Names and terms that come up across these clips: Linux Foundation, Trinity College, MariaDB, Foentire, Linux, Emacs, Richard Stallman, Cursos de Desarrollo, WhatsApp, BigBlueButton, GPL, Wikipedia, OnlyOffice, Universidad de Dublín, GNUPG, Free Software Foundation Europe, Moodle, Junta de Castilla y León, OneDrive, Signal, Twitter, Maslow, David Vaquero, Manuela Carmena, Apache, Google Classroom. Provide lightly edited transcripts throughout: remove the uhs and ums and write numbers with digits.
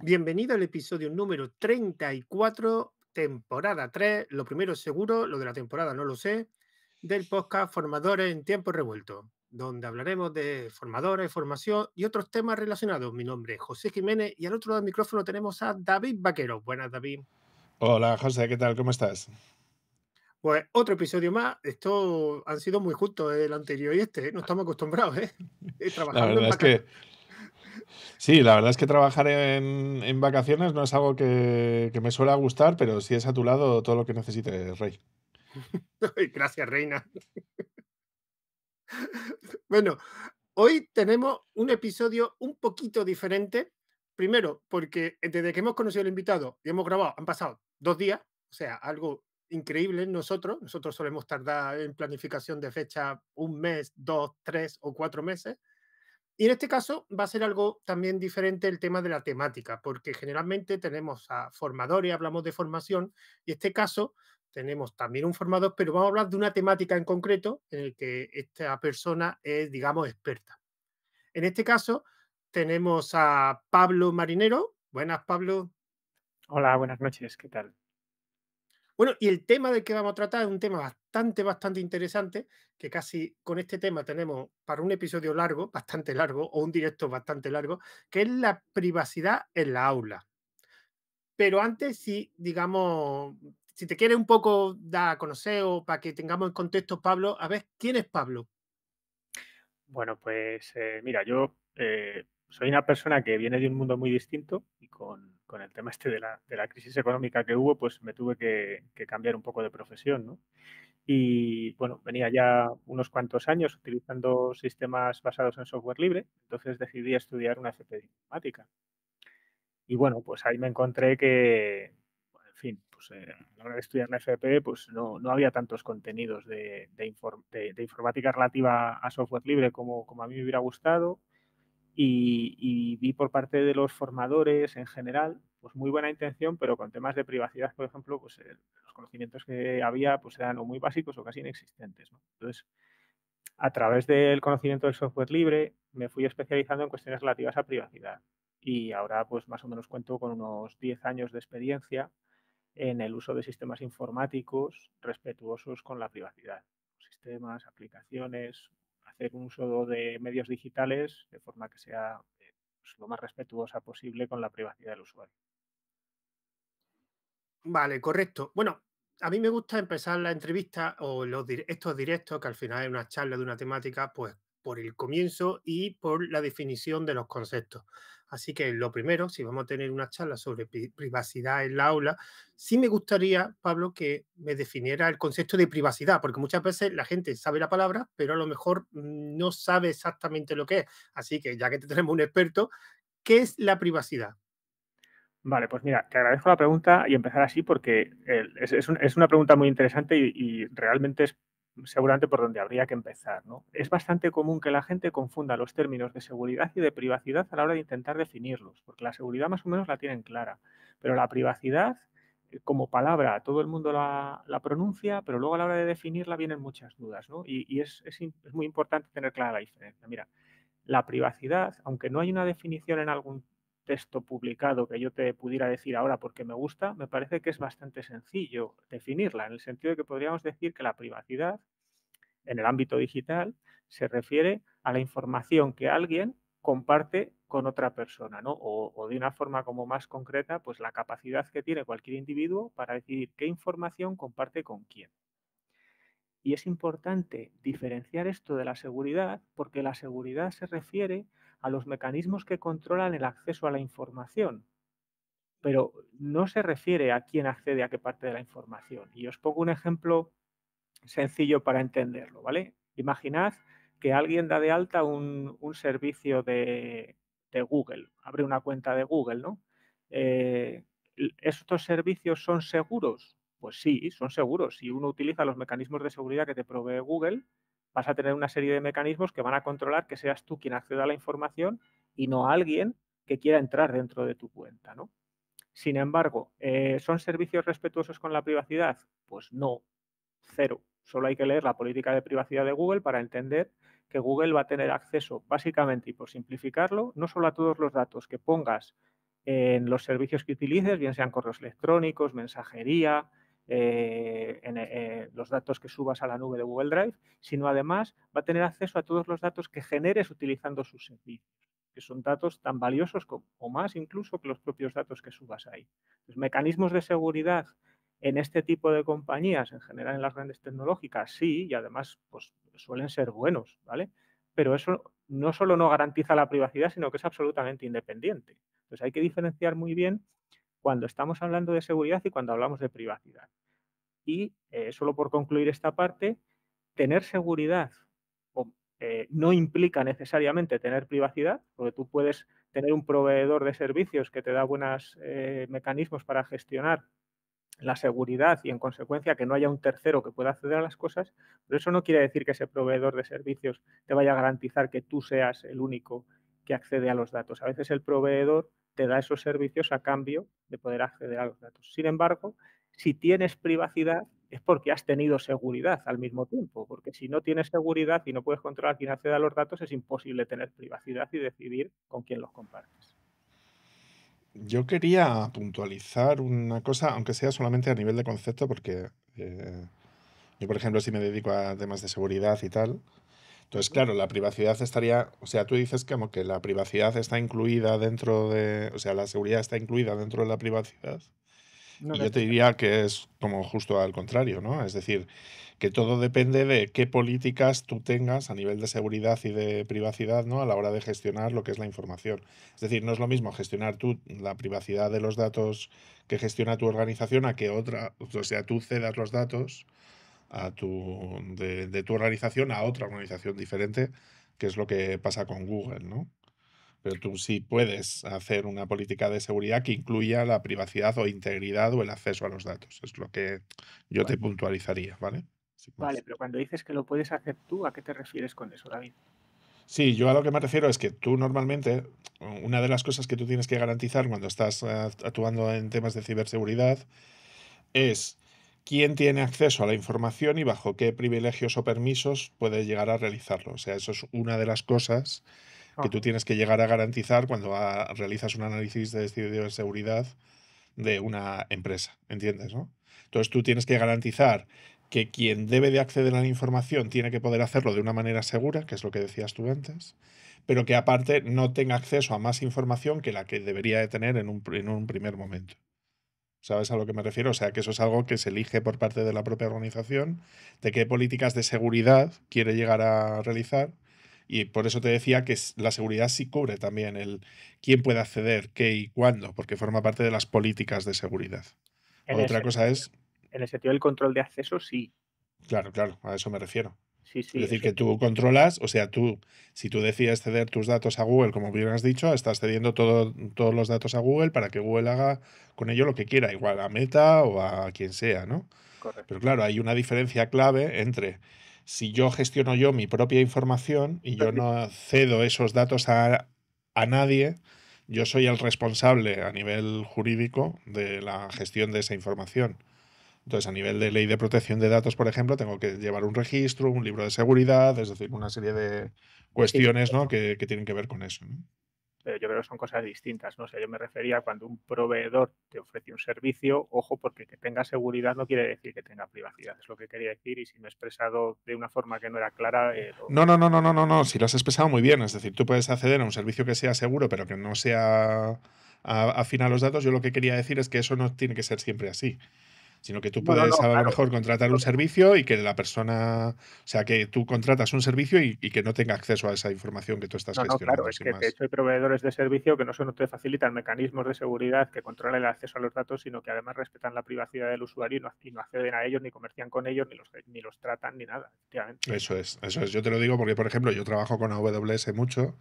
Bienvenido al episodio número 34, temporada 3, lo primero seguro, lo de la temporada no lo sé, del podcast Formadores en Tiempo Revuelto, donde hablaremos de formadores, formación y otros temas relacionados. Mi nombre es José Jiménez y al otro lado del micrófono tenemos a David Vaquero. Buenas, David. Hola, José, ¿qué tal? ¿Cómo estás? Pues otro episodio más. Esto han sido muy justos el anterior y este. No estamos acostumbrados, ¿eh? Trabajando en vacaciones. Sí, la verdad es que trabajar en vacaciones no es algo que me suele gustar, pero sí es a tu lado todo lo que necesites, Rey. Gracias, Reina. Bueno, hoy tenemos un episodio un poquito diferente. Primero, porque desde que hemos conocido al invitado y hemos grabado, han pasado 2 días, o sea, algo increíble en nosotros. Nosotros solemos tardar en planificación de fecha 1 mes, 2, 3 o 4 meses. Y en este caso va a ser algo también diferente el tema de la temática, porque generalmente tenemos a formadores, hablamos de formación, y en este caso tenemos también un formador, pero vamos a hablar de una temática en concreto en el que esta persona es, digamos, experta. En este caso tenemos a Pablo Marinero. Buenas, Pablo. Hola, buenas noches, ¿qué tal? Bueno, y el tema del que vamos a tratar es un tema bastante interesante, que casi con este tema tenemos para un episodio largo, bastante largo, o un directo bastante largo, que es la privacidad en la aula. Pero antes, si, digamos, si te quieres un poco dar a conocer o para que tengamos en contexto, Pablo, a ver, ¿quién es Pablo? Bueno, pues mira, yo soy una persona que viene de un mundo muy distinto y con el tema este de la crisis económica que hubo, pues me tuve que cambiar un poco de profesión, ¿no? Y, bueno, venía ya unos cuantos años utilizando sistemas basados en software libre, entonces decidí estudiar una FP de informática. Y, bueno, pues ahí me encontré que, en fin, pues a la hora de estudiar la FP, pues no había tantos contenidos de informática relativa a software libre como a mí me hubiera gustado. Y vi por parte de los formadores en general, pues muy buena intención, pero con temas de privacidad, por ejemplo, pues los conocimientos que había pues eran o muy básicos o casi inexistentes, ¿no? Entonces, a través del conocimiento del software libre, me fui especializando en cuestiones relativas a privacidad. Y ahora, pues más o menos cuento con unos 10 años de experiencia en el uso de sistemas informáticos respetuosos con la privacidad. Sistemas, aplicaciones, hacer un uso de medios digitales de forma que sea pues, lo más respetuosa posible con la privacidad del usuario. Vale, correcto. Bueno, a mí me gusta empezar la entrevista o estos directos, que al final es una charla de una temática, pues por el comienzo y por la definición de los conceptos. Así que lo primero, si vamos a tener una charla sobre privacidad en la aula, sí me gustaría, Pablo, que me definiera el concepto de privacidad, porque muchas veces la gente sabe la palabra, pero a lo mejor no sabe exactamente lo que es. Así que ya que tenemos un experto, ¿qué es la privacidad? Vale, pues mira, te agradezco la pregunta y empezar así porque es una pregunta muy interesante y realmente es seguramente por donde habría que empezar, ¿no? Es bastante común que la gente confunda los términos de seguridad y de privacidad a la hora de intentar definirlos, porque la seguridad más o menos la tienen clara, pero la privacidad como palabra todo el mundo la pronuncia, pero luego a la hora de definirla vienen muchas dudas, ¿no? Y es muy importante tener clara la diferencia. Mira, la privacidad, aunque no hay una definición en algún texto publicado que yo te pudiera decir ahora porque me gusta, me parece que es bastante sencillo definirla, en el sentido de que podríamos decir que la privacidad en el ámbito digital se refiere a la información que alguien comparte con otra persona, ¿no? O de una forma como más concreta, pues la capacidad que tiene cualquier individuo para decidir qué información comparte con quién. Y es importante diferenciar esto de la seguridad porque la seguridad se refiere a los mecanismos que controlan el acceso a la información, pero no se refiere a quién accede a qué parte de la información. Y os pongo un ejemplo sencillo para entenderlo, ¿vale? Imaginad que alguien da de alta un servicio de Google, abre una cuenta de Google, ¿no? ¿Estos servicios son seguros? Pues sí, son seguros. Si uno utiliza los mecanismos de seguridad que te provee Google, vas a tener una serie de mecanismos que van a controlar que seas tú quien acceda a la información y no a alguien que quiera entrar dentro de tu cuenta, ¿no? Sin embargo, ¿son servicios respetuosos con la privacidad? Pues no, cero. Solo hay que leer la política de privacidad de Google para entender que Google va a tener acceso, básicamente, y por simplificarlo, no solo a todos los datos que pongas en los servicios que utilices, bien sean correos electrónicos, mensajería, los datos que subas a la nube de Google Drive, sino además va a tener acceso a todos los datos que generes utilizando sus servicios, que son datos tan valiosos como, o más incluso que los propios datos que subas ahí. Los mecanismos de seguridad en este tipo de compañías, en general en las grandes tecnológicas, sí, y además pues, suelen ser buenos, ¿vale? Pero eso no solo no garantiza la privacidad, sino que es absolutamente independiente. Entonces hay que diferenciar muy bien cuando estamos hablando de seguridad y cuando hablamos de privacidad. Y, solo por concluir esta parte, tener seguridad no implica necesariamente tener privacidad, porque tú puedes tener un proveedor de servicios que te da buenos mecanismos para gestionar la seguridad y, en consecuencia, que no haya un tercero que pueda acceder a las cosas, pero eso no quiere decir que ese proveedor de servicios te vaya a garantizar que tú seas el único que accede a los datos. A veces el proveedor te da esos servicios a cambio de poder acceder a los datos. Sin embargo, si tienes privacidad es porque has tenido seguridad al mismo tiempo, porque si no tienes seguridad y no puedes controlar quién accede a los datos, es imposible tener privacidad y decidir con quién los compartes. Yo quería puntualizar una cosa, aunque sea solamente a nivel de concepto, porque yo, por ejemplo, sí me dedico a temas de seguridad y tal. Entonces, claro, la privacidad estaría... O sea, tú dices que, como que la privacidad está incluida dentro de... O sea, la seguridad está incluida dentro de la privacidad. No, y yo te diría que es como justo al contrario, ¿no? Es decir, que todo depende de qué políticas tú tengas a nivel de seguridad y de privacidad, ¿no? A la hora de gestionar lo que es la información. Es decir, no es lo mismo gestionar tú la privacidad de los datos que gestiona tu organización a que otra... O sea, tú cedas los datos a de tu organización a otra organización diferente, que es lo que pasa con Google, ¿no? Pero tú sí puedes hacer una política de seguridad que incluya la privacidad o integridad o el acceso a los datos. Es lo que yo te puntualizaría, ¿vale? Sí, pues. Vale, pero cuando dices que lo puedes hacer tú, ¿a qué te refieres con eso, David? Sí, yo a lo que me refiero es que tú normalmente, una de las cosas que tú tienes que garantizar cuando estás actuando en temas de ciberseguridad es quién tiene acceso a la información y bajo qué privilegios o permisos puede llegar a realizarlo. O sea, eso es una de las cosas que tú tienes que llegar a garantizar cuando realizas un análisis de ciberseguridad de una empresa, ¿entiendes, no? Entonces tú tienes que garantizar que quien debe de acceder a la información tiene que poder hacerlo de una manera segura, que es lo que decías tú antes, pero que aparte no tenga acceso a más información que la que debería de tener en un primer momento. ¿Sabes a lo que me refiero? O sea, que eso es algo que se elige por parte de la propia organización, de qué políticas de seguridad quiere llegar a realizar. Y por eso te decía que la seguridad sí cubre también el quién puede acceder, qué y cuándo, porque forma parte de las políticas de seguridad. Otra cosa es... En el sentido del control de acceso, sí. Claro, claro, a eso me refiero. Sí, sí, es decir, que tú controlas, o sea, tú, si tú decides ceder tus datos a Google, como bien has dicho, estás cediendo todos los datos a Google para que Google haga con ello lo que quiera, igual a Meta o a quien sea, ¿no? Correcto. Pero claro, hay una diferencia clave entre... Si yo gestiono yo mi propia información y yo no cedo esos datos a nadie, yo soy el responsable a nivel jurídico de la gestión de esa información. Entonces, a nivel de ley de protección de datos, por ejemplo, tengo que llevar un registro, un libro de seguridad, es decir, una serie de cuestiones, ¿no? que tienen que ver con eso, ¿no? Pero yo creo que son cosas distintas, ¿no? O sea, yo me refería a cuando un proveedor te ofrece un servicio, ojo, porque que tenga seguridad no quiere decir que tenga privacidad, es lo que quería decir, y si me he expresado de una forma que no era clara... No, si lo has expresado muy bien, es decir, tú puedes acceder a un servicio que sea seguro, pero que no sea afín a los datos. Yo lo que quería decir es que eso no tiene que ser siempre así, sino que tú puedes a lo mejor contratar un servicio y que la persona, o sea, que tú contratas un servicio y que no tenga acceso a esa información que tú estás gestionando. Claro, es que de hecho hay proveedores de servicio que no solo te facilitan mecanismos de seguridad que controlan el acceso a los datos, sino que además respetan la privacidad del usuario y no acceden a ellos, ni comercian con ellos, ni los tratan, ni nada. Eso es. Yo te lo digo porque, por ejemplo, yo trabajo con AWS mucho.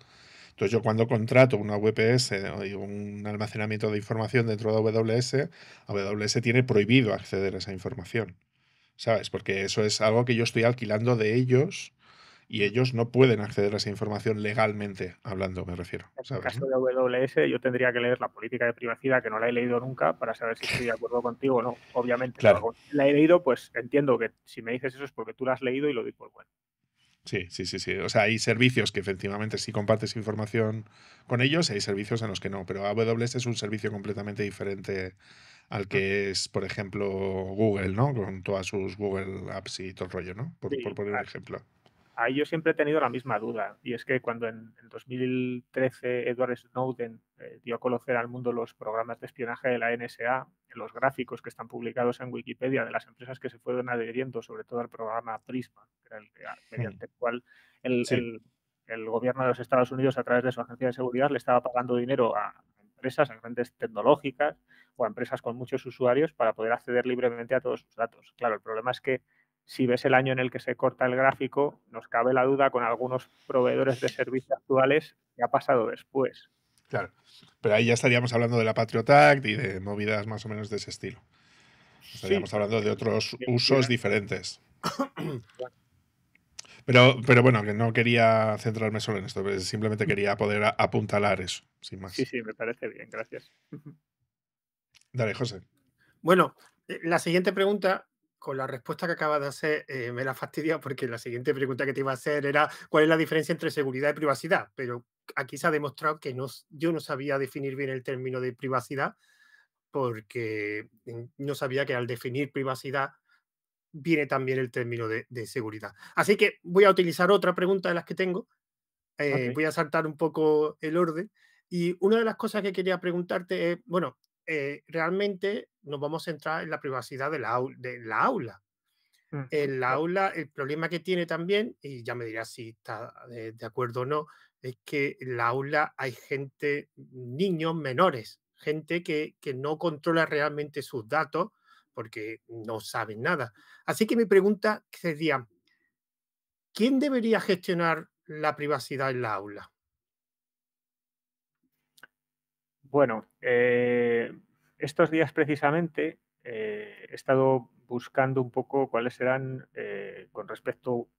Entonces, yo cuando contrato una VPS o un almacenamiento de información dentro de AWS, AWS tiene prohibido acceder a esa información, ¿sabes? Porque eso es algo que yo estoy alquilando de ellos y ellos no pueden acceder a esa información legalmente hablando, me refiero, ¿sabes? En el caso de AWS, yo tendría que leer la política de privacidad, que no la he leído nunca, para saber si estoy de acuerdo contigo o no, obviamente. Claro. La he leído, pues entiendo que si me dices eso es porque tú la has leído y lo doy por bueno. Sí. O sea, hay servicios que efectivamente sí compartes información con ellos y hay servicios en los que no. Pero AWS es un servicio completamente diferente al que es, por ejemplo, Google, ¿no? Con todas sus Google Apps y todo el rollo, ¿no? Por poner un ejemplo. Ahí yo siempre he tenido la misma duda. Y es que cuando en 2013 Edward Snowden dio a conocer al mundo los programas de espionaje de la NSA, los gráficos que están publicados en Wikipedia de las empresas que se fueron adheriendo, sobre todo al programa Prisma, que era mediante el cual el gobierno de los Estados Unidos, a través de su agencia de seguridad, le estaba pagando dinero a empresas, a grandes tecnológicas o a empresas con muchos usuarios para poder acceder libremente a todos sus datos. Claro, el problema es que si ves el año en el que se corta el gráfico, nos cabe la duda con algunos proveedores de servicios actuales qué ha pasado después. Claro, pero ahí ya estaríamos hablando de la Patriot Act y de movidas más o menos de ese estilo. Estaríamos hablando de otros usos diferentes. Pero bueno, que no quería centrarme solo en esto, simplemente quería poder apuntalar eso, sin más. Sí, me parece bien, gracias. Dale, José. Bueno, la siguiente pregunta, con la respuesta que acabas de hacer, me la fastidia, porque la siguiente pregunta que te iba a hacer era cuál es la diferencia entre seguridad y privacidad, pero aquí se ha demostrado que yo no sabía definir bien el término de privacidad, porque no sabía que al definir privacidad viene también el término de seguridad. Así que voy a utilizar otra pregunta de las que tengo. Voy a saltar un poco el orden. Y una de las cosas que quería preguntarte es, bueno, realmente nos vamos a centrar en la privacidad de la aula. En la aula, el problema que tiene también, y ya me dirás si está de acuerdo o no, es que en la aula hay gente, niños menores, gente que no controla realmente sus datos porque no saben nada. Así que mi pregunta sería, ¿quién debería gestionar la privacidad en la aula? Bueno, estos días precisamente he estado buscando un poco cuáles eran, con respecto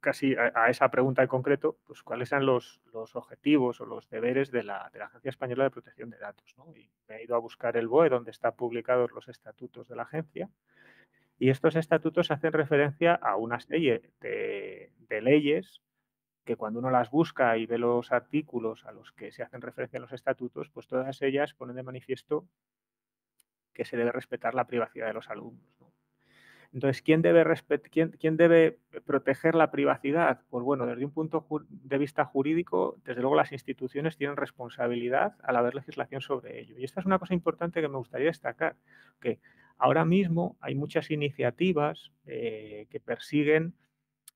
casi a esa pregunta en concreto, pues cuáles eran los objetivos o los deberes de la Agencia Española de Protección de Datos, ¿no? Y me he ido a buscar el BOE, donde están publicados los estatutos de la agencia, y estos estatutos hacen referencia a una serie de leyes que cuando uno las busca y ve los artículos a los que se hacen referencia en los estatutos, pues todas ellas ponen de manifiesto que se debe respetar la privacidad de los alumnos, ¿no? Entonces, ¿quién debe proteger la privacidad? Pues bueno, desde un punto de vista jurídico, desde luego las instituciones tienen responsabilidad al haber legislación sobre ello. Y esta es una cosa importante que me gustaría destacar, que ahora mismo hay muchas iniciativas que persiguen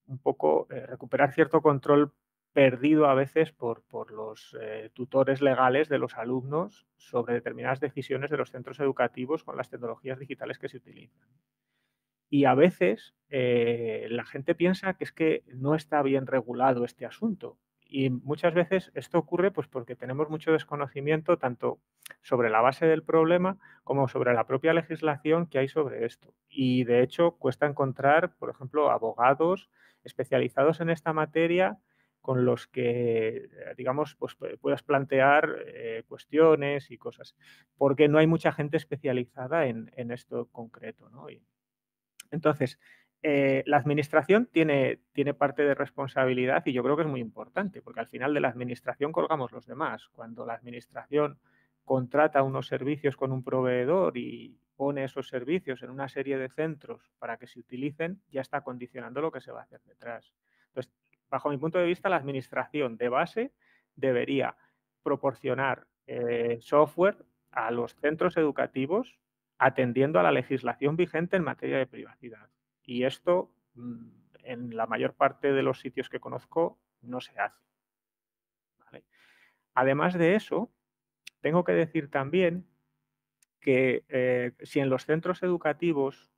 un poco recuperar cierto control perdido a veces por los tutores legales de los alumnos sobre determinadas decisiones de los centros educativos con las tecnologías digitales que se utilizan. Y a veces la gente piensa que es que no está bien regulado este asunto. Y muchas veces esto ocurre pues porque tenemos mucho desconocimiento tanto sobre la base del problema como sobre la propia legislación que hay sobre esto. Y de hecho cuesta encontrar, por ejemplo, abogados especializados en esta materia con los que, digamos, pues puedas plantear cuestiones y cosas. Porque no hay mucha gente especializada en esto concreto, ¿no? Entonces, la administración tiene parte de responsabilidad y yo creo que es muy importante, porque al final de la administración colgamos los demás. Cuando la administración contrata unos servicios con un proveedor y pone esos servicios en una serie de centros para que se utilicen, ya está condicionando lo que se va a hacer detrás. Entonces, bajo mi punto de vista, la administración de base debería proporcionar software a los centros educativos atendiendo a la legislación vigente en materia de privacidad. Y esto, en la mayor parte de los sitios que conozco, no se hace, ¿vale? Además de eso, tengo que decir también que si en los centros educativos,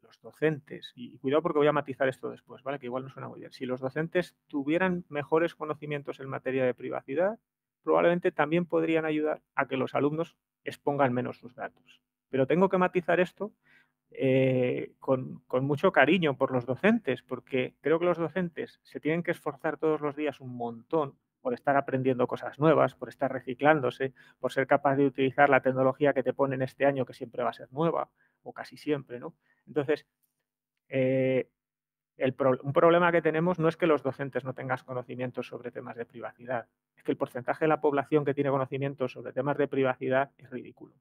los docentes, y cuidado porque voy a matizar esto después, ¿vale? Que igual no suena muy bien, si los docentes tuvieran mejores conocimientos en materia de privacidad, probablemente también podrían ayudar a que los alumnos expongan menos sus datos. Pero tengo que matizar esto con mucho cariño por los docentes, porque creo que los docentes se tienen que esforzar todos los días un montón por estar aprendiendo cosas nuevas, por estar reciclándose, por ser capaz de utilizar la tecnología que te ponen este año, que siempre va a ser nueva, o casi siempre, ¿no? Entonces, un problema que tenemos no es que los docentes no tengan conocimientos sobre temas de privacidad, es que el porcentaje de la población que tiene conocimientos sobre temas de privacidad es ridículo,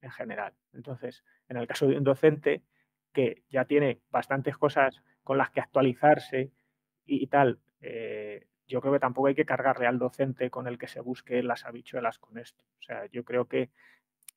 en general. Entonces, en el caso de un docente que ya tiene bastantes cosas con las que actualizarse y tal, yo creo que tampoco hay que cargarle al docente con el que se busque las habichuelas con esto. O sea, yo creo que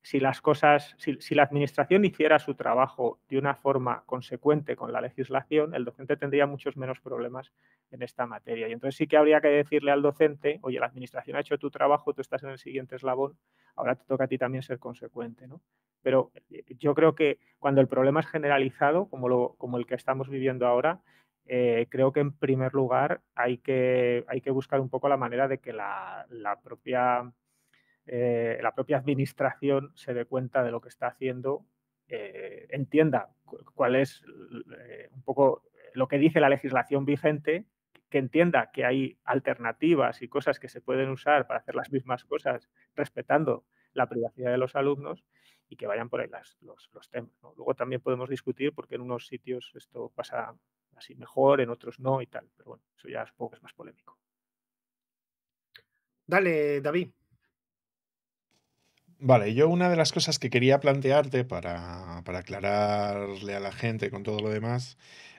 si las cosas, si la administración hiciera su trabajo de una forma consecuente con la legislación, el docente tendría muchos menos problemas en esta materia. Y entonces sí que habría que decirle al docente, oye, la administración ha hecho tu trabajo, tú estás en el siguiente eslabón, ahora te toca a ti también ser consecuente, ¿no? Pero yo creo que cuando el problema es generalizado, como el que estamos viviendo ahora, creo que en primer lugar hay que buscar un poco la manera de que la propia administración se dé cuenta de lo que está haciendo, entienda cuál es un poco lo que dice la legislación vigente, que entienda que hay alternativas y cosas que se pueden usar para hacer las mismas cosas respetando la privacidad de los alumnos y que vayan por ahí los temas, ¿no? Luego también podemos discutir porque en unos sitios esto pasa así mejor, en otros no y tal, pero bueno, eso ya supongo que es más polémico. Dale, David. Vale, yo una de las cosas que quería plantearte para aclararle a la gente con todo lo demás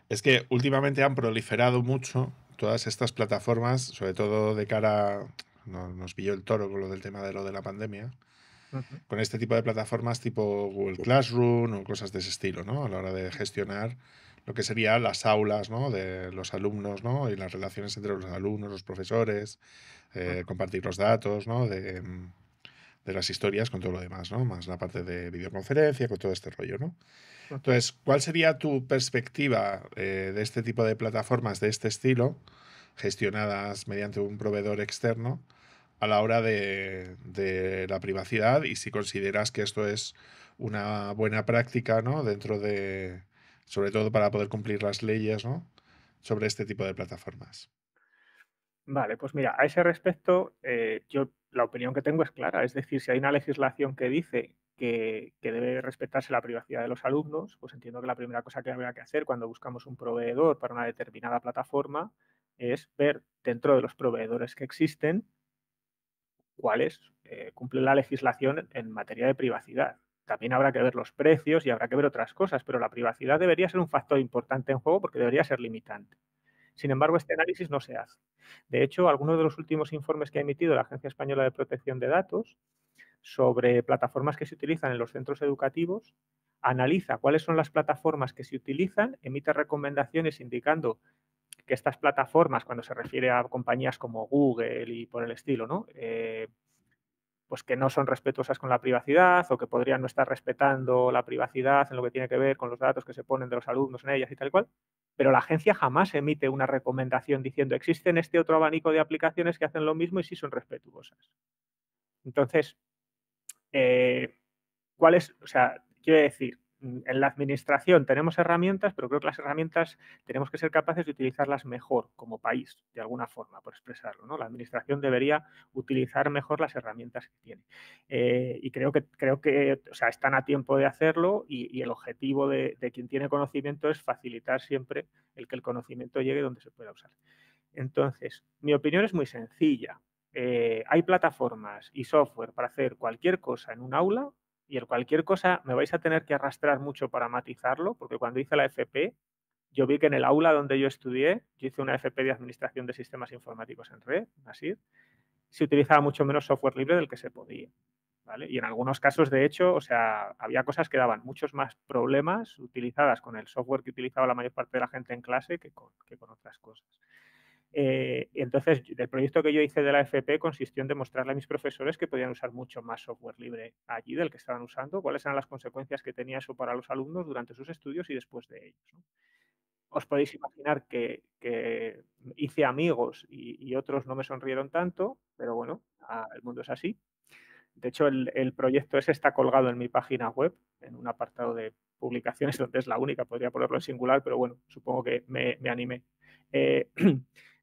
es que últimamente han proliferado mucho todas estas plataformas, sobre todo de cara... Nos pilló el toro con lo del tema de lo de la pandemia, con este tipo de plataformas tipo Google Classroom o cosas de ese estilo, ¿no? A la hora de gestionar lo que serían las aulas, ¿no? De los alumnos, ¿no? Y las relaciones entre los alumnos, los profesores, compartir los datos, ¿no? De las historias con todo lo demás, ¿no? Más la parte de videoconferencia, con todo este rollo, ¿no? Entonces, ¿cuál sería tu perspectiva de este tipo de plataformas de este estilo, gestionadas mediante un proveedor externo, a la hora de la privacidad? Y si consideras que esto es una buena práctica, ¿no? Dentro de, sobre todo para poder cumplir las leyes, ¿no? Sobre este tipo de plataformas. Vale, pues mira, a ese respecto, yo la opinión que tengo es clara. Es decir, si hay una legislación que dice que debe respetarse la privacidad de los alumnos, pues entiendo que la primera cosa que habrá que hacer cuando buscamos un proveedor para una determinada plataforma es ver dentro de los proveedores que existen cuáles cumplen la legislación en materia de privacidad. También habrá que ver los precios y habrá que ver otras cosas, pero la privacidad debería ser un factor importante en juego porque debería ser limitante. Sin embargo, este análisis no se hace. De hecho, algunos de los últimos informes que ha emitido la Agencia Española de Protección de Datos sobre plataformas que se utilizan en los centros educativos analiza cuáles son las plataformas que se utilizan, emite recomendaciones indicando que estas plataformas, cuando se refiere a compañías como Google y por el estilo, ¿no? Pues que no son respetuosas con la privacidad o que podrían no estar respetando la privacidad en lo que tiene que ver con los datos que se ponen de los alumnos en ellas y tal cual. Pero la agencia jamás emite una recomendación diciendo existen este otro abanico de aplicaciones que hacen lo mismo y sí son respetuosas. Entonces, ¿cuál es? O sea, quiero decir, en la administración tenemos herramientas, pero creo que las herramientas tenemos que ser capaces de utilizarlas mejor como país, de alguna forma, por expresarlo, ¿no? La administración debería utilizar mejor las herramientas que tiene. Y creo que o sea, están a tiempo de hacerlo y el objetivo de quien tiene conocimiento es facilitar siempre el que el conocimiento llegue donde se pueda usar. Entonces, mi opinión es muy sencilla. Hay plataformas y software para hacer cualquier cosa en un aula. Y el cualquier cosa me vais a tener que arrastrar mucho para matizarlo, porque cuando hice la FP, yo vi que en el aula donde yo estudié, yo hice una FP de Administración de Sistemas Informáticos en Red, así, se utilizaba mucho menos software libre del que se podía, ¿vale? Y en algunos casos, de hecho, o sea, había cosas que daban muchos más problemas utilizadas con el software que utilizaba la mayor parte de la gente en clase que con otras cosas. Entonces, el proyecto que yo hice de la FP consistió en demostrarle a mis profesores que podían usar mucho más software libre allí del que estaban usando, cuáles eran las consecuencias que tenía eso para los alumnos durante sus estudios y después de ellos, ¿no? Os podéis imaginar que hice amigos y otros no me sonrieron tanto, pero bueno, el mundo es así. De hecho, el proyecto ese está colgado en mi página web, en un apartado de publicaciones donde es la única, podría ponerlo en singular, pero bueno, supongo que me animé.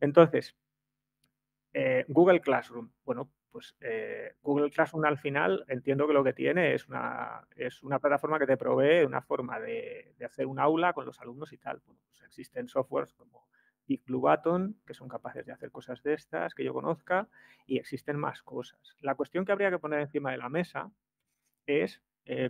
Entonces, Google Classroom, bueno, Pues Google Classroom al final entiendo que lo que tiene es una plataforma que te provee una forma de hacer un aula con los alumnos y tal. Bueno, pues existen softwares como BigBlueButton que son capaces de hacer cosas de estas que yo conozca y existen más cosas. La cuestión que habría que poner encima de la mesa es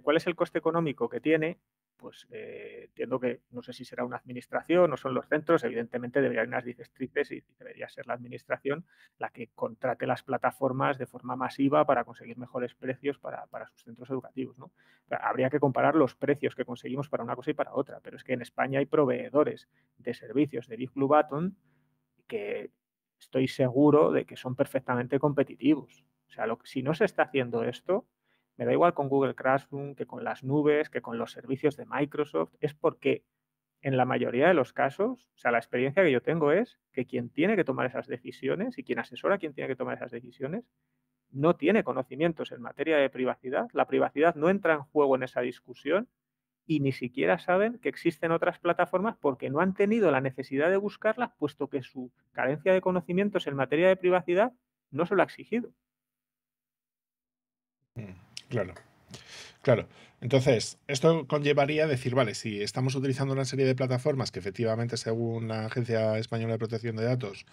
cuál es el coste económico que tiene. Pues entiendo que no sé si será una administración o son los centros, evidentemente deberían unas directrices y debería ser la administración la que contrate las plataformas de forma masiva para conseguir mejores precios para sus centros educativos, ¿no? Habría que comparar los precios que conseguimos para una cosa y para otra, pero es que en España hay proveedores de servicios de BigBlueButton que estoy seguro de que son perfectamente competitivos. O sea, si no se está haciendo esto, me da igual con Google Classroom, que con las nubes, que con los servicios de Microsoft. Es porque en la mayoría de los casos, o sea, la experiencia que yo tengo es que quien tiene que tomar esas decisiones y quien asesora a quien tiene que tomar esas decisiones no tiene conocimientos en materia de privacidad. La privacidad no entra en juego en esa discusión y ni siquiera saben que existen otras plataformas porque no han tenido la necesidad de buscarlas, puesto que su carencia de conocimientos en materia de privacidad no se lo ha exigido. Claro, claro. Entonces, esto conllevaría decir, vale, si estamos utilizando una serie de plataformas que efectivamente, según la Agencia Española de Protección de Datos,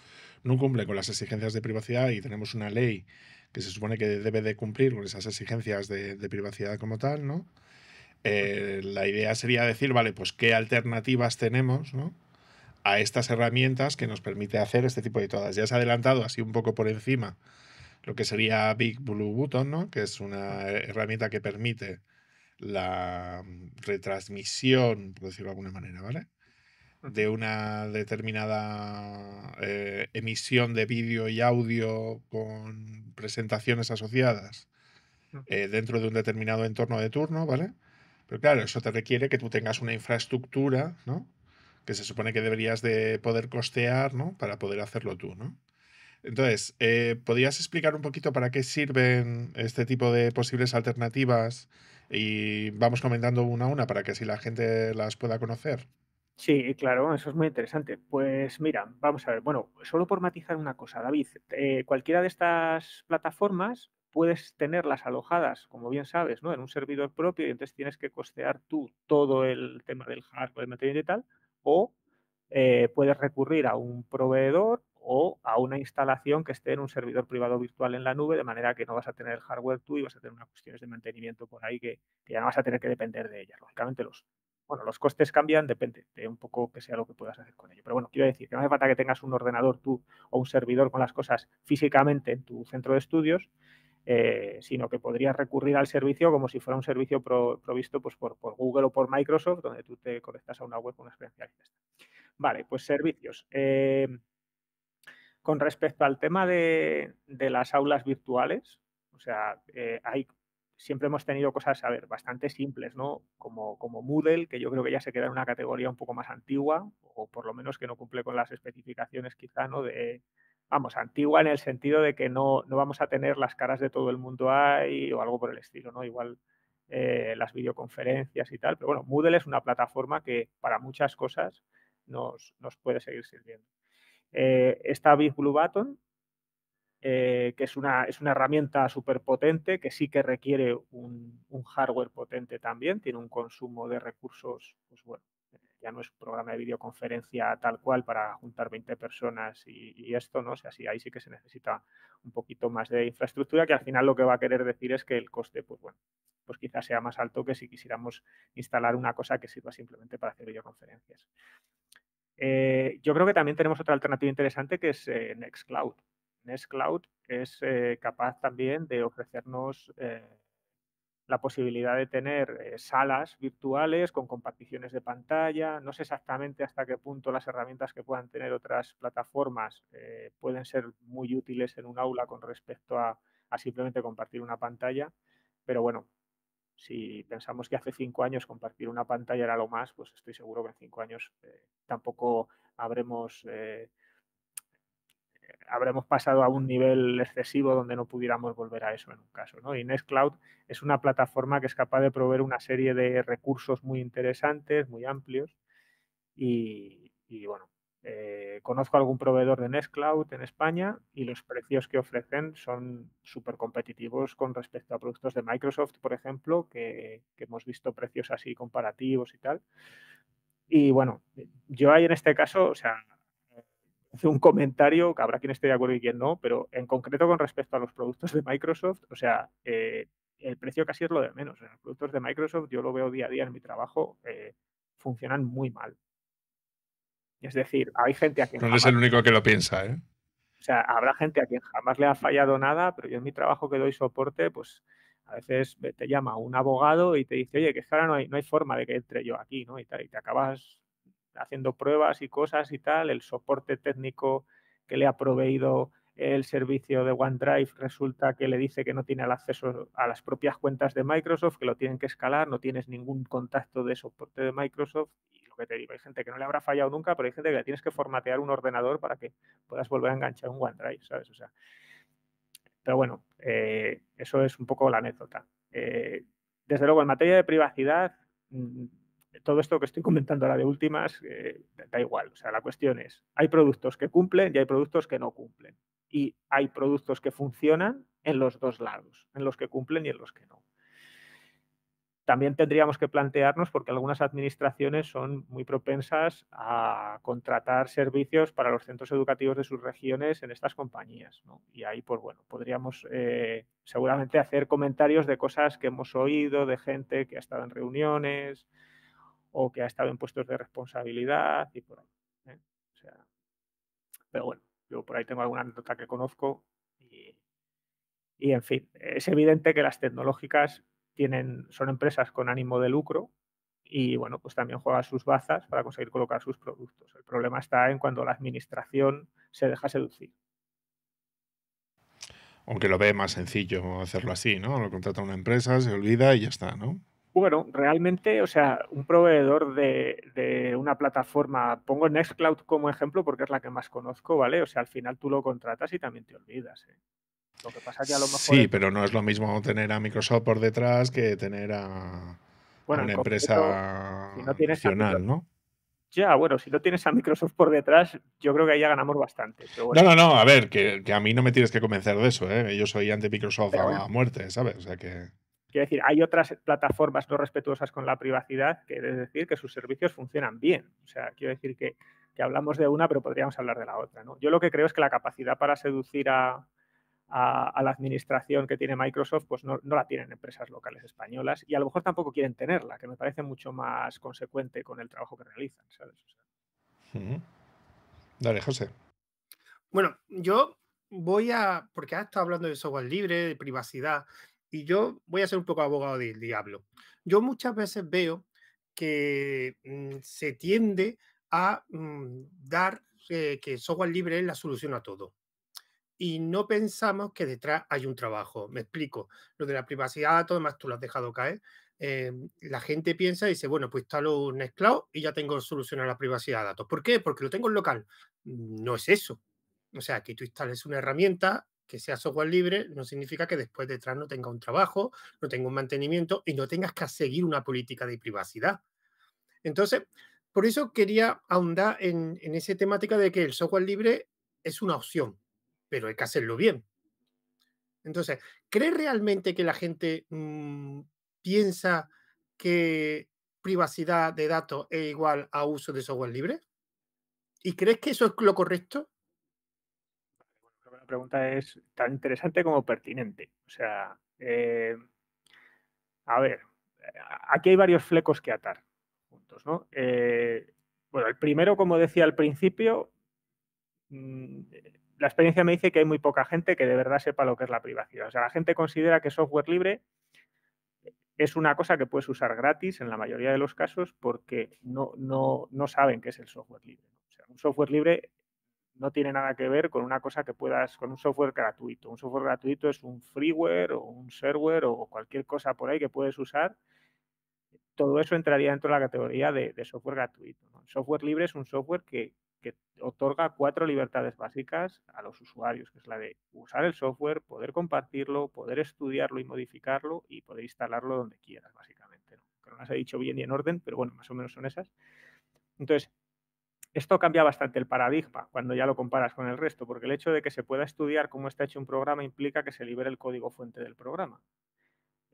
no cumple con las exigencias de privacidad y tenemos una ley que se supone que debe de cumplir con esas exigencias de privacidad como tal, ¿no? La idea sería decir, vale, pues qué alternativas tenemos, ¿no?, a estas herramientas que nos permite hacer este tipo de todas. Ya se ha adelantado así un poco por encima lo que sería BigBlueButton, ¿no?, que es una herramienta que permite la retransmisión, por decirlo de alguna manera, ¿vale?, de una determinada emisión de vídeo y audio con presentaciones asociadas dentro de un determinado entorno de turno, ¿vale? Pero claro, eso te requiere que tú tengas una infraestructura, ¿no?, que se supone que deberías de poder costear, ¿no?, para poder hacerlo tú, ¿no? Entonces, ¿podrías explicar un poquito para qué sirven este tipo de posibles alternativas? Y vamos comentando una a una para que así la gente las pueda conocer. Sí, claro, eso es muy interesante. Pues mira, vamos a ver. Bueno, solo por matizar una cosa, David. Cualquiera de estas plataformas puedes tenerlas alojadas, como bien sabes, ¿no?, en un servidor propio y entonces tienes que costear tú todo el tema del hardware, el material y tal, o puedes recurrir a un proveedor o a una instalación que esté en un servidor privado virtual en la nube, de manera que no vas a tener el hardware tú y vas a tener unas cuestiones de mantenimiento por ahí que ya no vas a tener que depender de ellas. Lógicamente los costes cambian, depende de un poco que sea lo que puedas hacer con ello. Pero bueno, quiero decir que no hace falta que tengas un ordenador tú o un servidor con las cosas físicamente en tu centro de estudios, sino que podrías recurrir al servicio como si fuera un servicio provisto pues, por Google o por Microsoft, donde tú te conectas a una web con unas credenciales. Vale, pues servicios. Con respecto al tema de las aulas virtuales, o sea, siempre hemos tenido cosas, a ver, bastante simples, ¿no? Como Moodle, que yo creo que ya se queda en una categoría un poco más antigua, o por lo menos que no cumple con las especificaciones quizá, ¿no? Vamos, antigua en el sentido de que no vamos a tener las caras de todo el mundo ahí o algo por el estilo, ¿no? Igual las videoconferencias y tal, pero bueno, Moodle es una plataforma que para muchas cosas nos puede seguir sirviendo. Está BigBlueButton, que es una herramienta súper potente que sí que requiere un hardware potente también, tiene un consumo de recursos, pues bueno, ya no es un programa de videoconferencia tal cual para juntar 20 personas y esto, ¿no? O sea, sí, ahí sí que se necesita un poquito más de infraestructura, que al final lo que va a querer decir es que el coste, pues bueno, pues quizás sea más alto que si quisiéramos instalar una cosa que sirva simplemente para hacer videoconferencias. Yo creo que también tenemos otra alternativa interesante que es Nextcloud. Nextcloud es capaz también de ofrecernos la posibilidad de tener salas virtuales con comparticiones de pantalla. No sé exactamente hasta qué punto las herramientas que puedan tener otras plataformas pueden ser muy útiles en un aula con respecto a simplemente compartir una pantalla, pero bueno. Si pensamos que hace 5 años compartir una pantalla era lo más, pues estoy seguro que en 5 años tampoco habremos pasado a un nivel excesivo donde no pudiéramos volver a eso en un caso, ¿no? Y Nextcloud es una plataforma que es capaz de proveer una serie de recursos muy interesantes, muy amplios y bueno, Conozco algún proveedor de Nextcloud en España y los precios que ofrecen son súper competitivos con respecto a productos de Microsoft, por ejemplo, que hemos visto precios así comparativos y tal. Y bueno, yo ahí en este caso, o sea, hice un comentario, que habrá quien esté de acuerdo y quien no, pero en concreto con respecto a los productos de Microsoft, o sea, el precio casi es lo de menos. Los productos de Microsoft, yo lo veo día a día en mi trabajo, funcionan muy mal. Es decir, hay gente a quien jamás... No eres el único que lo piensa, ¿eh? O sea, habrá gente a quien jamás le ha fallado nada, pero yo en mi trabajo que doy soporte, pues a veces te llama un abogado y te dice, oye, que es que ahora no hay forma de que entre yo aquí, ¿no? Y tal, y te acabas haciendo pruebas y cosas y tal. El soporte técnico que le ha proveído el servicio de OneDrive resulta que le dice que no tiene el acceso a las propias cuentas de Microsoft, que lo tienen que escalar, no tienes ningún contacto de soporte de Microsoft. Que te digo, hay gente que no le habrá fallado nunca, pero hay gente que le tienes que formatear un ordenador para que puedas volver a enganchar un OneDrive, ¿sabes? O sea, pero bueno, eso es un poco la anécdota. Desde luego, en materia de privacidad, todo esto que estoy comentando ahora de últimas, da igual. O sea, la cuestión es, hay productos que cumplen y hay productos que no cumplen. Y hay productos que funcionan en los dos lados, en los que cumplen y en los que no. También tendríamos que plantearnos, porque algunas administraciones son muy propensas a contratar servicios para los centros educativos de sus regiones en estas compañías, ¿no? Y ahí, pues bueno, podríamos seguramente hacer comentarios de cosas que hemos oído, de gente que ha estado en reuniones o que ha estado en puestos de responsabilidad y por ahí, ¿eh? O sea, pero bueno, yo por ahí tengo alguna anécdota que conozco y en fin, es evidente que las tecnológicas son empresas con ánimo de lucro y, bueno, pues también juegan sus bazas para conseguir colocar sus productos. El problema está en cuando la administración se deja seducir. Aunque lo ve más sencillo hacerlo así, ¿no? Lo contrata una empresa, se olvida y ya está, ¿no? Bueno, realmente, o sea, un proveedor de una plataforma, pongo Nextcloud como ejemplo porque es la que más conozco, ¿vale? O sea, al final tú lo contratas y también te olvidas, ¿eh? Lo que pasa que a lo mejor sí, pero no es lo mismo tener a Microsoft por detrás que tener a una empresa nacional, ¿no? Ya, bueno, si no tienes a Microsoft por detrás, yo creo que ahí ya ganamos bastante. Pero bueno. No, a ver, que a mí no me tienes que convencer de eso, ¿eh? Yo soy anti-Microsoft a muerte, ¿sabes? O sea que... Quiero decir, hay otras plataformas no respetuosas con la privacidad que, es decir, que sus servicios funcionan bien. O sea, quiero decir que hablamos de una, pero podríamos hablar de la otra, ¿no? Yo lo que creo es que la capacidad para seducir a la administración que tiene Microsoft, pues no la tienen empresas locales españolas y a lo mejor tampoco quieren tenerla, que me parece mucho más consecuente con el trabajo que realizan, ¿sabes? O sea. Mm-hmm. Dale, José. Bueno, yo voy a... Porque has estado hablando de software libre, de privacidad, y yo voy a ser un poco abogado del diablo. Yo muchas veces veo que se tiende a dar que software libre es la solución a todo. Y no pensamos que detrás hay un trabajo. Me explico. Lo de la privacidad, todo más, tú lo has dejado caer. La gente piensa y dice, bueno, pues instalo un Nextcloud y ya tengo solución a la privacidad de datos. ¿Por qué? Porque lo tengo en local. No es eso. O sea, que tú instales una herramienta que sea software libre no significa que después detrás no tenga un trabajo, no tenga un mantenimiento y no tengas que seguir una política de privacidad. Entonces, por eso quería ahondar en esa temática de que el software libre es una opción, pero hay que hacerlo bien. Entonces, ¿crees realmente que la gente piensa que privacidad de datos es igual a uso de software libre? ¿Y crees que eso es lo correcto? La pregunta es tan interesante como pertinente. O sea, a ver, aquí hay varios flecos que atar juntos, ¿no? Bueno, el primero, como decía al principio, la experiencia me dice que hay muy poca gente que de verdad sepa lo que es la privacidad. O sea, la gente considera que software libre es una cosa que puedes usar gratis en la mayoría de los casos porque no saben qué es el software libre. O sea, un software libre no tiene nada que ver con una cosa que puedas, con un software gratuito. Un software gratuito es un freeware o un shareware o cualquier cosa por ahí que puedes usar. Todo eso entraría dentro de la categoría de software gratuito, ¿no? El software libre es un software que otorga 4 libertades básicas a los usuarios, que es la de usar el software, poder compartirlo, poder estudiarlo y modificarlo y poder instalarlo donde quieras, básicamente, ¿no? Que no las he dicho bien y en orden, pero bueno, más o menos son esas. Entonces, Esto cambia bastante el paradigma cuando ya lo comparas con el resto, porque el hecho de que se pueda estudiar cómo está hecho un programa implica que se libere el código fuente del programa,